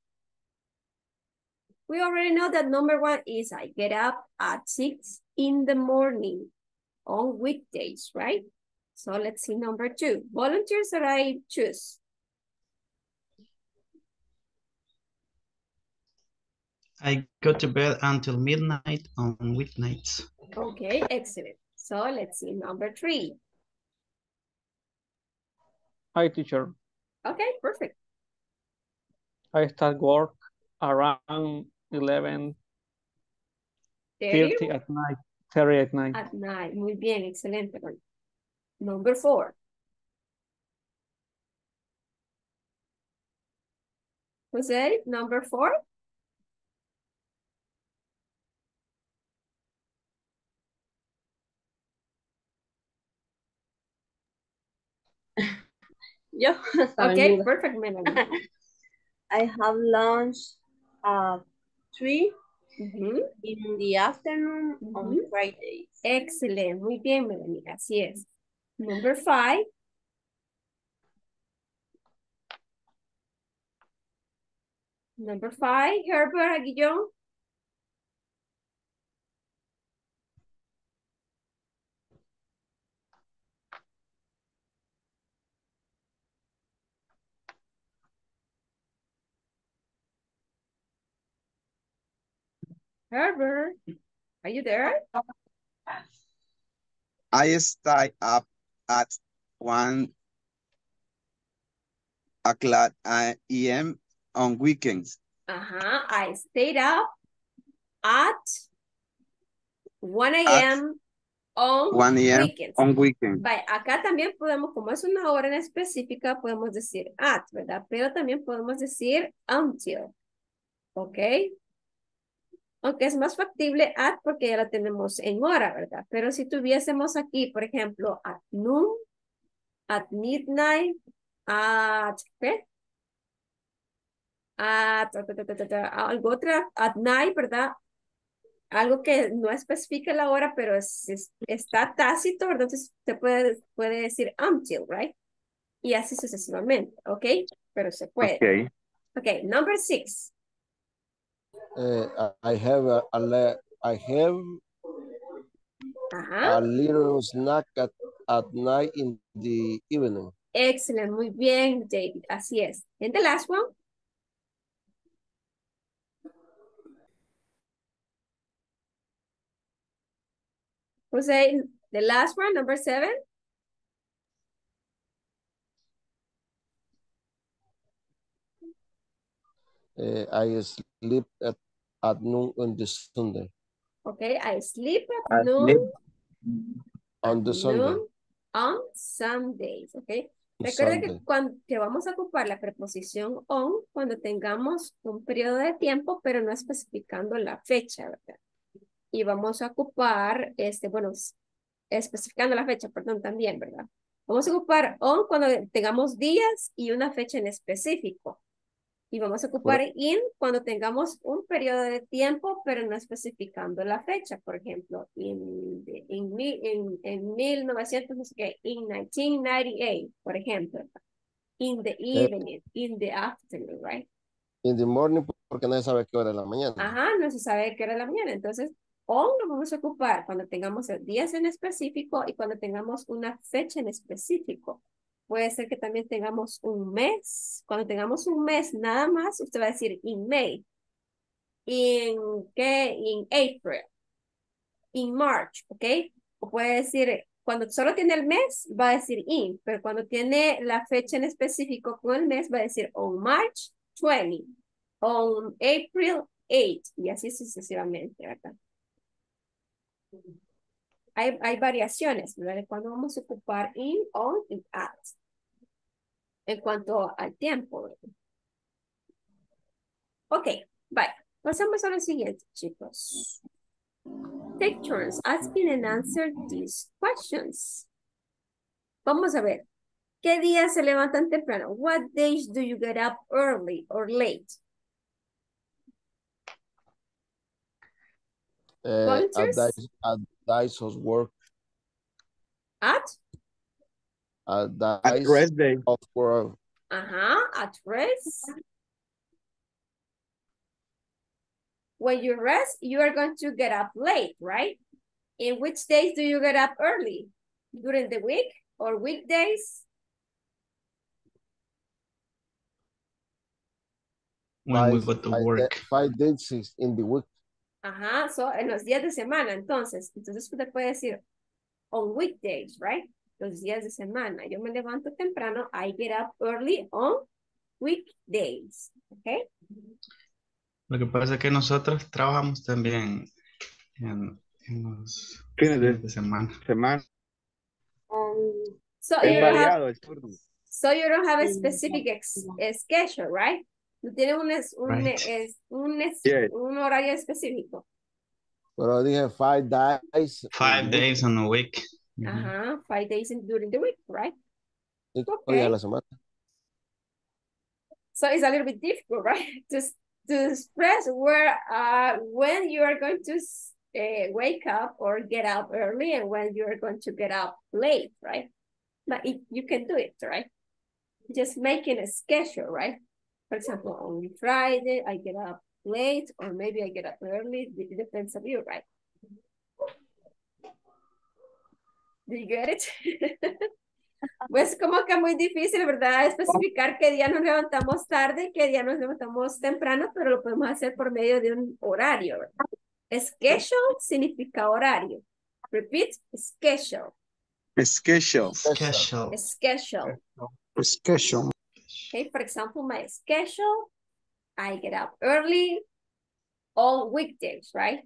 We already know that number one is I get up at six in the morning on weekdays, right? So let's see number two. Volunteers that I choose. I go to bed until midnight on weeknights. Okay, excellent. So let's see number three. Hi, teacher. Okay, perfect. I start work around eleven thirty at night. thirty at night. At night. Muy bien, excelente. Number four. Was that it? Number four? Yeah. Okay, perfect, Melanie. I have lunch at three mm-hmm. in the afternoon mm-hmm. on Fridays. Excellent. Muy bien, Melanie. Así es. Number five. Number five, Herbert Aguillon. Herbert, are you there? I stay up at one o'clock A M on weekends. Uh-huh. I stayed up at one A M on one A M weekends. On weekends. Bye. Acá también podemos, como es una hora en específica, podemos decir at, ¿verdad? Pero también podemos decir until. ¿Ok? Aunque es más factible at porque ya la tenemos en hora, ¿verdad? Pero si tuviésemos aquí, por ejemplo, at noon, at midnight, at, ¿qué? At, algo otra, at night, ¿verdad? Algo que no especifica la hora, pero es, es, está tácito, ¿verdad? Entonces se puede, puede decir until, ¿right? Y así sucesivamente, ¿ok? Pero se puede. Ok. Ok, number six. Uh, I have a, a I have Ajá. a little snack at, at night in the evening. Excellent, muy bien, David. Así es. And the last one. Jose, the last one, number seven. Uh, I sleep at, at noon on the Sunday. Okay, I sleep at I noon sleep on the noon Sunday. On Sundays, okay. Recuerda que cuando que vamos a ocupar la preposición on cuando tengamos un periodo de tiempo, pero no especificando la fecha, ¿verdad? Y vamos a ocupar, este, bueno, especificando la fecha, perdón, también, ¿verdad? Vamos a ocupar on cuando tengamos días y una fecha en específico. Y vamos a ocupar in cuando tengamos un periodo de tiempo, pero no especificando la fecha. Por ejemplo, en in, in, in nineteen ninety-eight, por ejemplo. In the evening, in the afternoon, right? In the morning, porque no se sabe qué hora es la mañana. Ajá, no se sabe qué hora es la mañana. Entonces, on lo vamos a ocupar cuando tengamos días en específico y cuando tengamos una fecha en específico. Puede ser que también tengamos un mes. Cuando tengamos un mes nada más, usted va a decir in May. In, ¿qué? In April. In March, ¿ok? O puede decir, cuando solo tiene el mes, va a decir in. Pero cuando tiene la fecha en específico con el mes, va a decir on March twentieth. On April eighth. Y así sucesivamente, ¿verdad? Hay, hay variaciones, ¿verdad? Cuando vamos a ocupar in, on y at. En cuanto al tiempo, ¿verdad? Ok, bye. Pasamos a lo siguiente, chicos. Take turns asking and answer these questions. Vamos a ver. ¿Qué días se levantan temprano? What days do you get up early or late? Uh, at, at days of work. At? Uh, that address day of world. Uh-huh, address. When you rest, you are going to get up late, right? In which days do you get up early? During the week or weekdays? When five, we go to five, work. Five days in the week. Ajá, so en los días de semana, entonces, entonces usted puede decir, on weekdays, right? Los días de semana. Yo me levanto temprano, I get up early on weekdays, ¿ok? Lo que pasa es que nosotros trabajamos también en, en los fines de, de semana. Semana. Um, so, you variado, have, so you don't have a specific ex, a schedule, right? Tiene un, un, right. es, un, yeah. un horario específico. Pero dije five days. Five days in a week. Uh-huh. Uh-huh. Five days in, during the week, right? It's okay. So it's a little bit difficult, right? To, to express where, uh, when you are going to uh, wake up or get up early and when you are going to get up late, right? But it, you can do it, right? Just making a schedule, right? For example, on Friday, I get up late, or maybe I get up early. It depends on you, right? Do you get it? Pues como que muy difícil, ¿verdad? Especificar qué día nos levantamos tarde, qué día nos levantamos temprano, pero lo podemos hacer por medio de un horario, ¿verdad? Schedule significa horario. Repeat, schedule. Schedule. Schedule. Schedule. Schedule. Okay, for example, my schedule, I get up early on weekdays, right?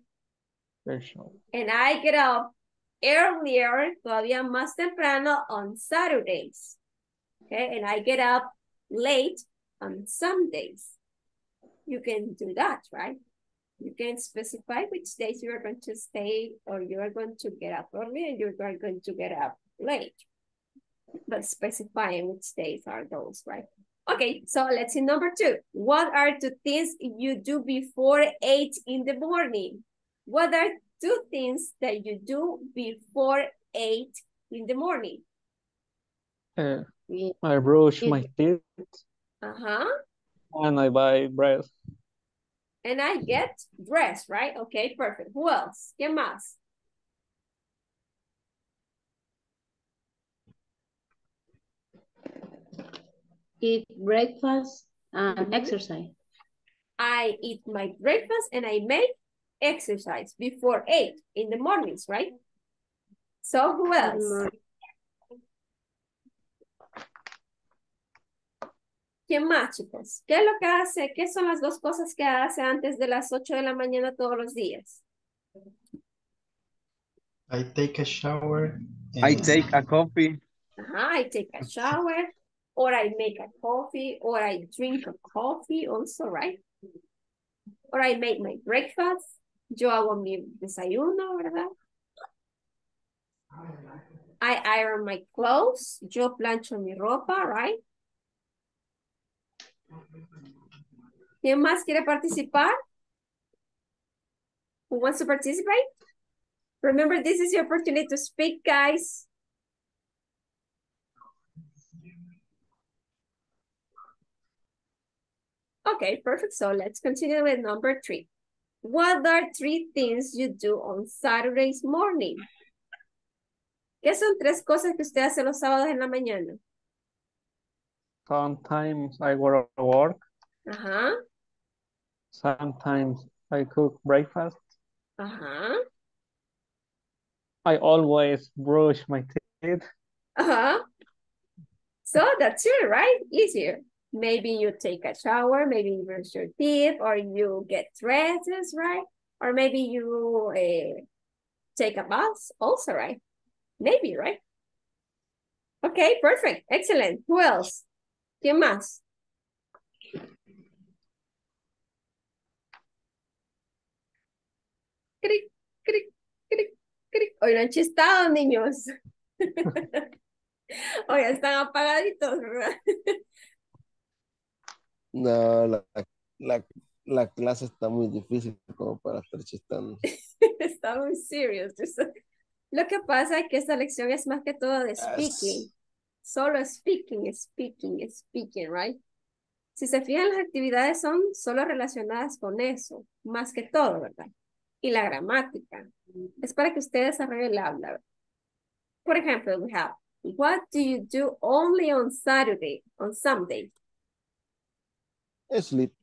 Special. And I get up earlier, todavía más temprano, on Saturdays. Okay, and I get up late on Sundays. You can do that, right? You can specify which days you are going to stay or you are going to get up early and you are going to get up late. But specifying which days are those, right? Okay, so let's see number two. What are two things you do before eight in the morning? What are two things that you do before eight in the morning? Uh, I brush my teeth. Uh-huh. And I buy bread. And I get dressed, right? Okay, perfect. Who else? ¿Qué más? Eat breakfast and mm-hmm. exercise. I eat my breakfast and I make exercise before eight in the mornings, right? So who else? ¿Qué más, chicos? ¿Qué es lo que hace? ¿Qué son las dos cosas que hace antes de las ocho de la mañana todos los días? I take a shower. And... I take a coffee. Uh-huh, I take a shower. Or I make a coffee, or I drink a coffee also, right? Or I make my breakfast. Yo hago mi desayuno, ¿verdad? I iron my clothes. Yo plancho mi ropa, right? ¿Quién más quiere participar? Who wants to participate? Remember, this is your opportunity to speak, guys. Okay, perfect. So let's continue with number three. What are three things you do on Saturdays morning? ¿Qué son tres cosas que usted hace los sábados en la mañana? Sometimes I go to work. Uh-huh. Sometimes I cook breakfast. Uh-huh. I always brush my teeth. Uh-huh. So that's it, right? Easier. Maybe you take a shower, maybe you brush your teeth, or you get dresses, right? Or maybe you uh, take a bath also, right? Maybe, right? Okay, perfect. Excellent. Who else? ¿Quién más? Cric, cric, cric, cric. Hoy no han chistado, niños. Hoy están apagaditos, ¿verdad? No, la, la, la clase está muy difícil como para estar chistando. Está muy serious. Lo que pasa es que esta lección es más que todo de speaking. Yes. Solo speaking, speaking, speaking, right? Si se fijan, las actividades son solo relacionadas con eso, más que todo, ¿verdad? Y la gramática. Es para que usted desarrolle el habla, ¿verdad? Por ejemplo, we have, what do you do only on Saturday, on Sunday? Sleep.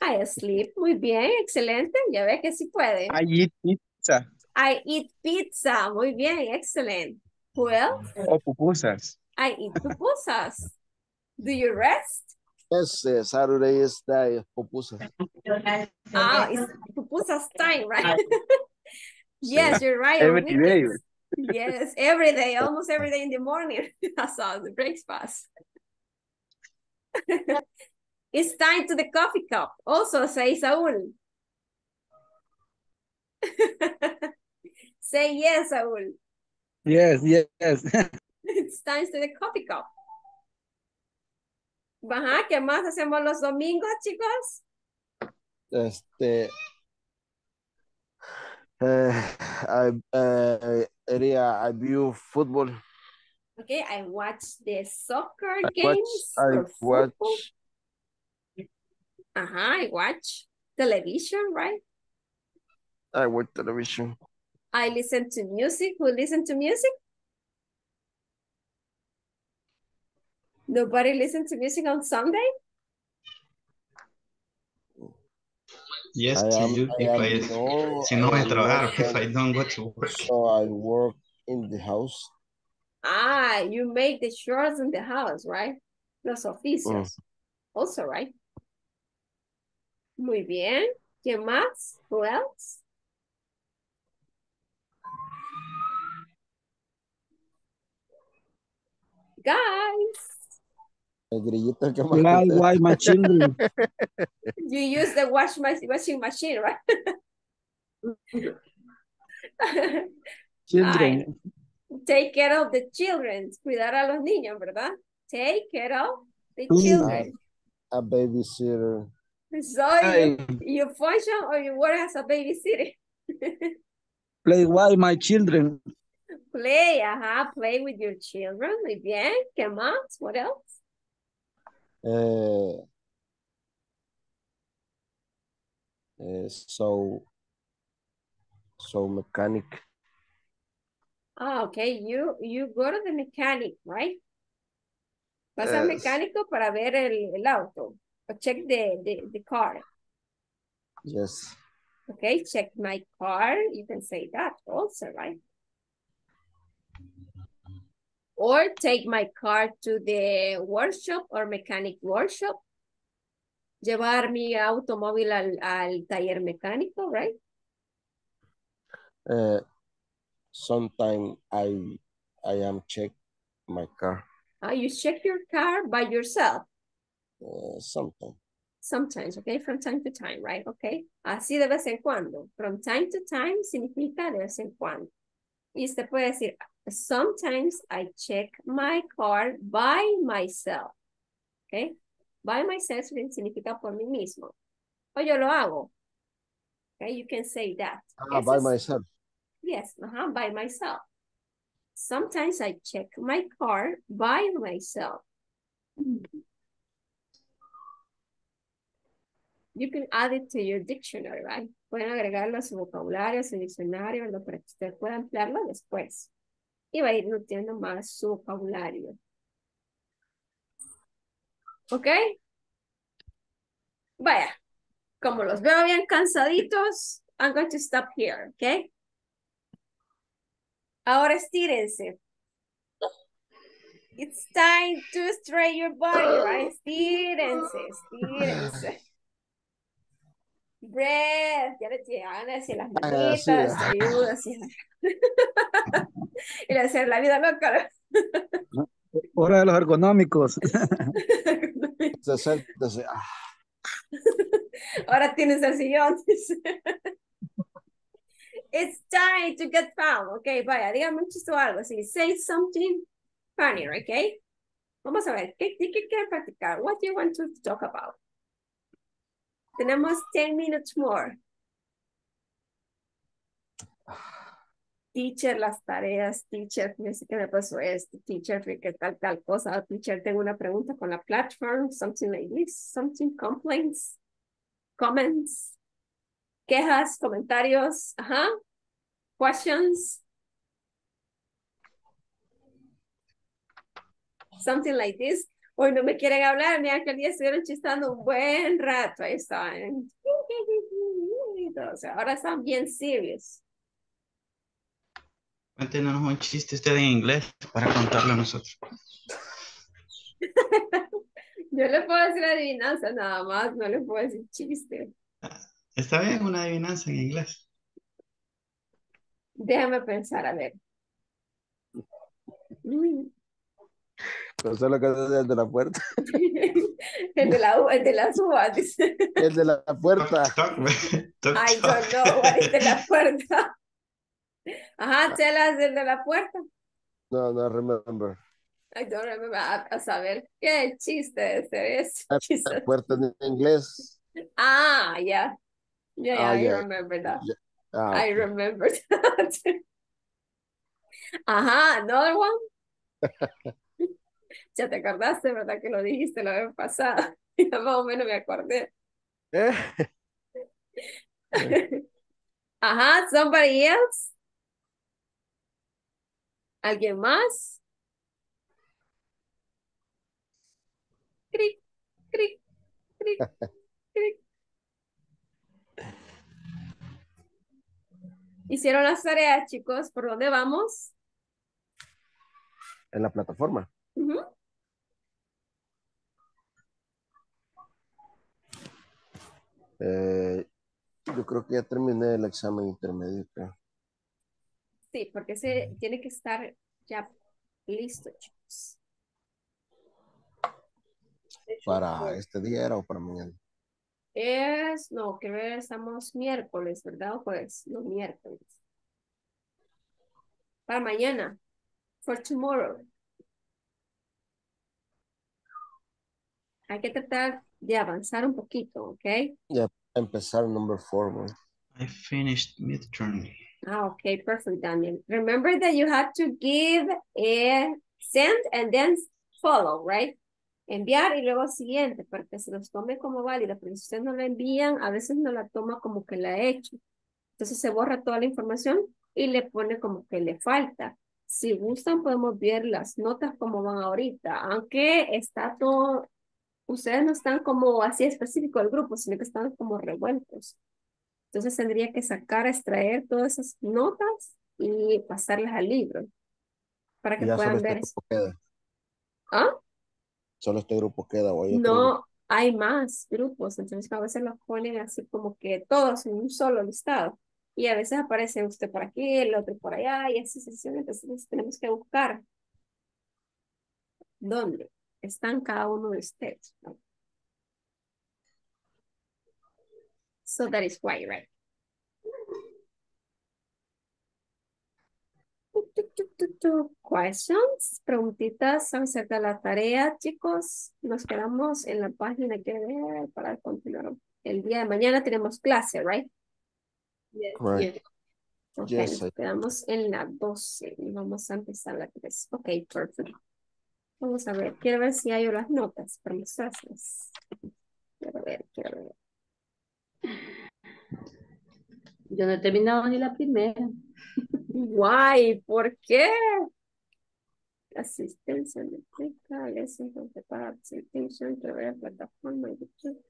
I sleep. Muy bien, excelente. Ya ve que sí puede. I eat pizza. I eat pizza. Muy bien, excelente. Who else? O pupusas. I eat pupusas. Do you rest? Yes, uh, Saturday is the pupusas. Ah, it's pupusas time, right? Yes, you're right. Every day. Yes, every day, almost every day in the morning. That's all, the breakfast. It's time to the coffee cup. Also, say Saúl. Say yes, Saúl. Yes, yes. It's time to the coffee cup. Ajá, ¿qué más hacemos los domingos, chicos? Este, uh, I, uh, I view football. Okay, I watch the soccer I games. Watch, I watch. Football. Ajá, I watch television, right? I watch television. I listen to music. Who listen to music? Nobody listen to music on Sunday? Yes, I am, you, I if, I, no, si no I me trabajar, if I don't go to work. So I work in the house. Ah, you make the chores in the house, right? Los oficios. Mm. Also, right? Muy bien. ¿Quién más? Who else? Guys. I wash my children. You use the wash my washing machine, right? Children. I, take care of the children. Cuidar a los niños, ¿verdad? Take care of the children. A, a babysitter. So you, you function or you work as a babysitter? Play with my children. Play, aha, play with your children. Muy bien. ¿Qué más? What else? Uh, uh, so, so mechanic. Ah, oh, okay. You, you go to the mechanic, right? Vas yes. al mecánico para ver el, el auto. Or check the, the, the car. Yes. Okay, check my car. You can say that also, right? Or take my car to the workshop or mechanic workshop. Llevar mi automóvil al, al taller mecánico, right? Uh, Sometimes I, I am check my car. Ah, you check your car by yourself? Uh, sometimes. Sometimes, okay, from time to time, right? Okay, así de vez en cuando. From time to time significa de vez en cuando. Y se puede decir... Sometimes I check my car by myself. Okay? By myself significa por mí mismo. O yo lo hago. Okay? You can say that. Ah, by myself. Yes, uh-huh, by myself. Sometimes I check my car by myself. You can add it to your dictionary, right? Pueden agregarlo a su vocabulario, a su diccionario, para que usted pueda ampliarlo después. Y va a ir nutriendo más su vocabulario. ¿Ok? Vaya, como los veo bien cansaditos, I'm going to stop here, ¿ok? Ahora estírense. It's time to stretch your body, right? Estírense, estírense. Breath, ya les llegan hacia las manitas, ayuda hacia la... Y le hacer la vida loca. Hora de los ergonómicos. Ahora tienes el sillón. It's time to get found. Ok, vaya, dígame un chiste o algo. Si say something funny, ok. Vamos a ver, ¿qué, qué, qué quieren practicar? What do you want to talk about? Tenemos ten minutes more. teacher, las tareas, teacher, fíjese que me pasó esto, teacher, que tal, tal cosa, teacher, tengo una pregunta con la platform, something like this, something, complaints, comments, quejas, comentarios, ajá, questions, something like this. Hoy no me quieren hablar, mira que al día estuvieron chistando un buen rato, ahí estaban. Entonces, ahora están bien serios. Cuéntenos un chiste usted en inglés para contarlo a nosotros. Yo le puedo decir adivinanza nada más, no le puedo decir chiste. Está bien, una adivinanza en inglés. Déjame pensar, a ver. Mm. No sé lo que es el de la puerta. El de la, el de las uvas, dice. El de la puerta. Ay, yo no, el de la puerta. Ajá, Chelas, el de la puerta. No, no remember. I don't remember. A, a saber, qué chiste ese es. Chiste. La puerta en inglés. Ah, yeah. Yeah, yeah, oh, I yeah. remember that. Yeah. Ah, I okay. remember that. Ajá, another one. Ya te acordaste, ¿verdad? Que lo dijiste la vez pasada. Ya más o menos me acordé. Eh. Eh. Ajá, somebody else. ¿Alguien más? Cric, cric, cric, cric. Hicieron las tareas, chicos. ¿Por dónde vamos? En la plataforma. Uh-huh. eh, yo creo que ya terminé el examen intermedio. Creo. Sí, porque se tiene que estar ya listo, chicos. ¿Para ¿Por? este día era o para mañana? Es, no, creo que estamos miércoles, ¿verdad? O jueves, no, miércoles. Para mañana. For tomorrow. Hay que tratar de avanzar un poquito, ¿ok? Ya, empezar number four. Boy. I finished midterm. Ah, okay, perfect, Daniel. Remember that you have to give, eh, send, and then follow, right? Enviar y luego siguiente, para que se los tome como válida, porque si ustedes no la envían, a veces no la toma como que la ha hecho. Entonces se borra toda la información y le pone como que le falta. Si gustan, podemos ver las notas como van ahorita, aunque está todo, ustedes no están como así específico del grupo, sino que están como revueltos. Entonces tendría que sacar, extraer todas esas notas y pasarlas al libro para que ya puedan ver este eso. ¿Ah? Solo este grupo queda. Voy no, grupo. Hay más grupos, entonces a veces los ponen así como que todos en un solo listado. Y a veces aparece usted por aquí, el otro por allá, y así sucesivamente. Entonces tenemos que buscar dónde están cada uno de ustedes. ¿No? So that is why, right? Questions, preguntitas acerca de la tarea, chicos. Nos quedamos en la página que ver para continuar. El día de mañana tenemos clase, right? Yes. Correct. Okay, yes, nos quedamos en la doce y vamos a empezar la trece. Ok, perfecto. Vamos a ver, quiero ver si hay las notas para mostrarles. Quiero ver, quiero ver. Yo no he terminado ni la primera. Guay, ¿por qué? Asistencia eléctrica, lesson para presentation, traer la plataforma y YouTube.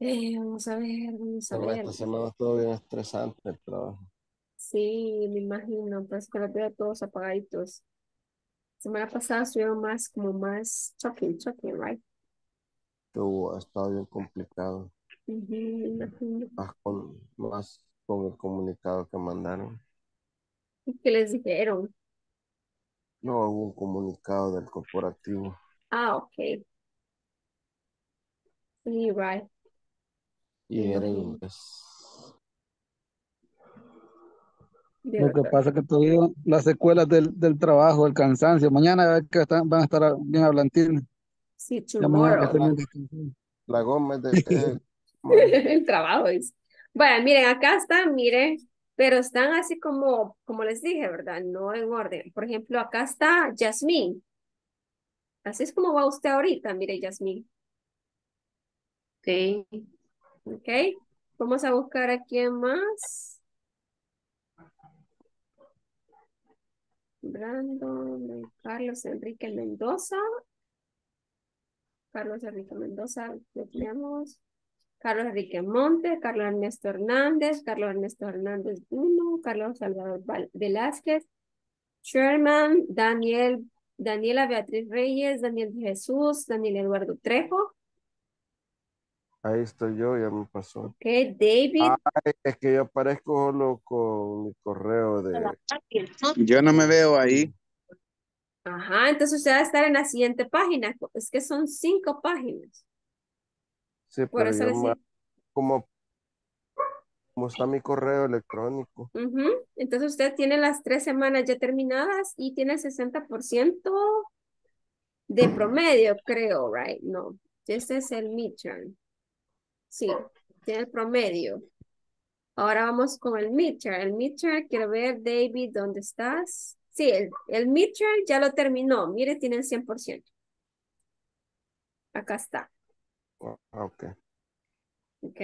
Eh, vamos a ver, vamos a ver. Esta semana todo bien estresante el trabajo. Sí, me imagino, pero es que los veo todos apagaditos. Semana pasada estuvieron más, como más shocking, shocking, right? Estuvo, ha estado bien complicado. Uh-huh. Más con, más con el comunicado que mandaron. ¿Y qué les dijeron? No, hubo un comunicado del corporativo. Ah, ok. Sí, right. Y era en inglés. Lo que pasa es que todavía las secuelas del, del trabajo, el cansancio. Mañana que están, van a estar bien hablantinas. Sí, tomorrow. La, la goma de... Eh, el trabajo es... Bueno, miren, acá está, miren. pero están así como, como les dije, ¿verdad? No en orden. Por ejemplo, acá está Yasmín. Así es como va usted ahorita, mire, Yasmín. Ok. Ok. Vamos a buscar a quién más. Brandon, Carlos Enrique Mendoza. Carlos Enrique Mendoza, lo tenemos. Carlos Enrique Montes, Carlos Ernesto Hernández, Carlos Ernesto Hernández Bruno, Carlos Salvador Velázquez, Sherman, Daniel, Daniela Beatriz Reyes, Daniel Jesús, Daniel Eduardo Trejo. Ahí estoy yo, ya me pasó. Ok, David. Ay, es que yo aparezco solo con mi correo de... Yo no me veo ahí. Ajá, entonces usted va a estar en la siguiente página. Es que son cinco páginas. Sí, por eso yo más, como, como está mi correo electrónico. Uh-huh. Entonces usted tiene las tres semanas ya terminadas y tiene el sesenta por ciento de promedio, creo, right? No, este es el midterm. Sí, tiene el promedio. Ahora vamos con el midterm. El midterm, quiero ver, David, ¿dónde estás? Sí, el, el midterm ya lo terminó. Mire, tiene el cien por ciento. Acá está. Ok. Ok,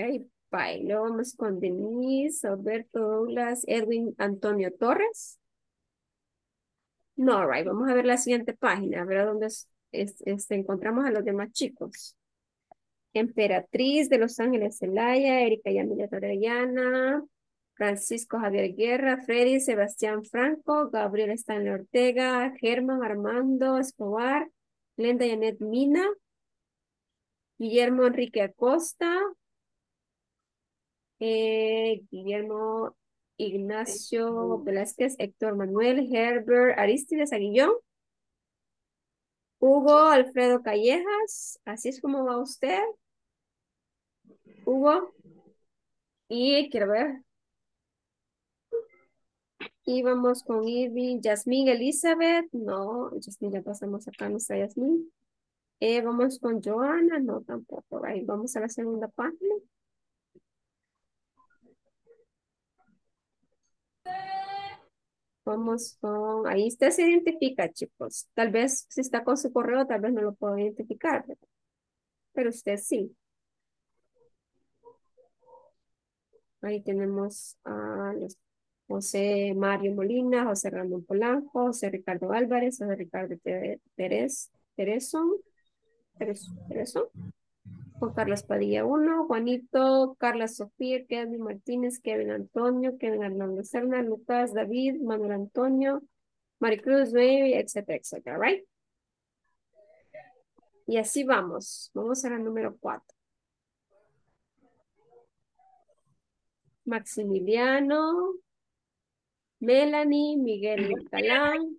bye. Luego vamos con Denise, Alberto Douglas, Edwin Antonio Torres. No, right. Vamos a ver la siguiente página, a ver dónde es, es, es, encontramos a los demás chicos. Emperatriz de Los Ángeles Celaya, Erika Yamila Torellana, Francisco Javier Guerra, Freddy Sebastián Franco, Gabriel Stanley Ortega, Germán Armando Escobar, Glenda Janet Mina, Guillermo Enrique Acosta, eh, Guillermo Ignacio Velázquez, Héctor Manuel, Herbert Aristides Aguillón, Hugo Alfredo Callejas, así es como va usted, Hugo, y quiero ver, y vamos con Irving, Yasmín Elizabeth, no, Yasmín ya pasamos acá, no está Yasmín. Eh, vamos con Joana, no tampoco, right. Vamos a la segunda página. Vamos con, ahí usted se identifica, chicos. Tal vez si está con su correo, tal vez no lo puedo identificar, ¿verdad? Pero usted sí. Ahí tenemos a los José Mario Molina, José Ramón Polanco, José Ricardo Álvarez, José Ricardo Pérez, Teresón. Eso. Juan Carlos Padilla uno, Juanito, Carla Sofía, Kevin Martínez, Kevin Antonio, Kevin Hernández Serna, Lucas, David, Manuel Antonio, Maricruz, Baby, etcétera, etcétera, right? Y así vamos. Vamos a la número cuatro. Maximiliano, Melanie, Miguel Catalán,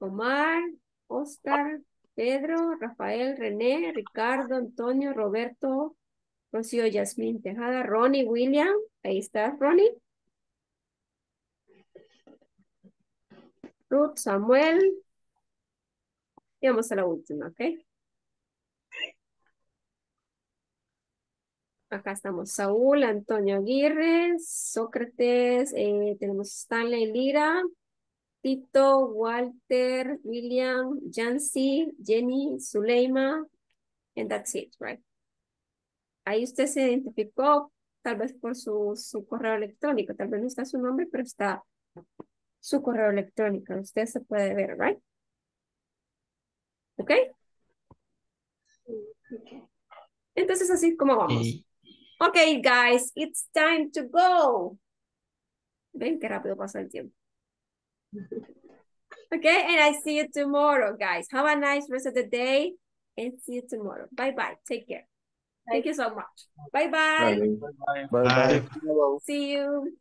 Omar, Oscar, Pedro, Rafael, René, Ricardo, Antonio, Roberto, Rocío, Yasmín, Tejada, Ronnie, William. Ahí está, Ronnie. Ruth, Samuel. Y vamos a la última, ¿ok? Acá estamos Saúl, Antonio Aguirre, Sócrates, eh, tenemos Stanley Lira, Tito, Walter, William, Jancy, Jenny, Zuleima, and that's it, right? Ahí usted se identificó, tal vez por su, su correo electrónico, tal vez no está su nombre, pero está su correo electrónico, usted se puede ver, right? ¿Ok? Entonces así es como vamos. Ok, guys, it's time to go. Ven qué rápido pasa el tiempo. Okay, and I see you tomorrow, guys. Have a nice rest of the day and see you tomorrow. Bye-bye. Take care. Thank you so much. Bye-bye. Bye-bye. See you.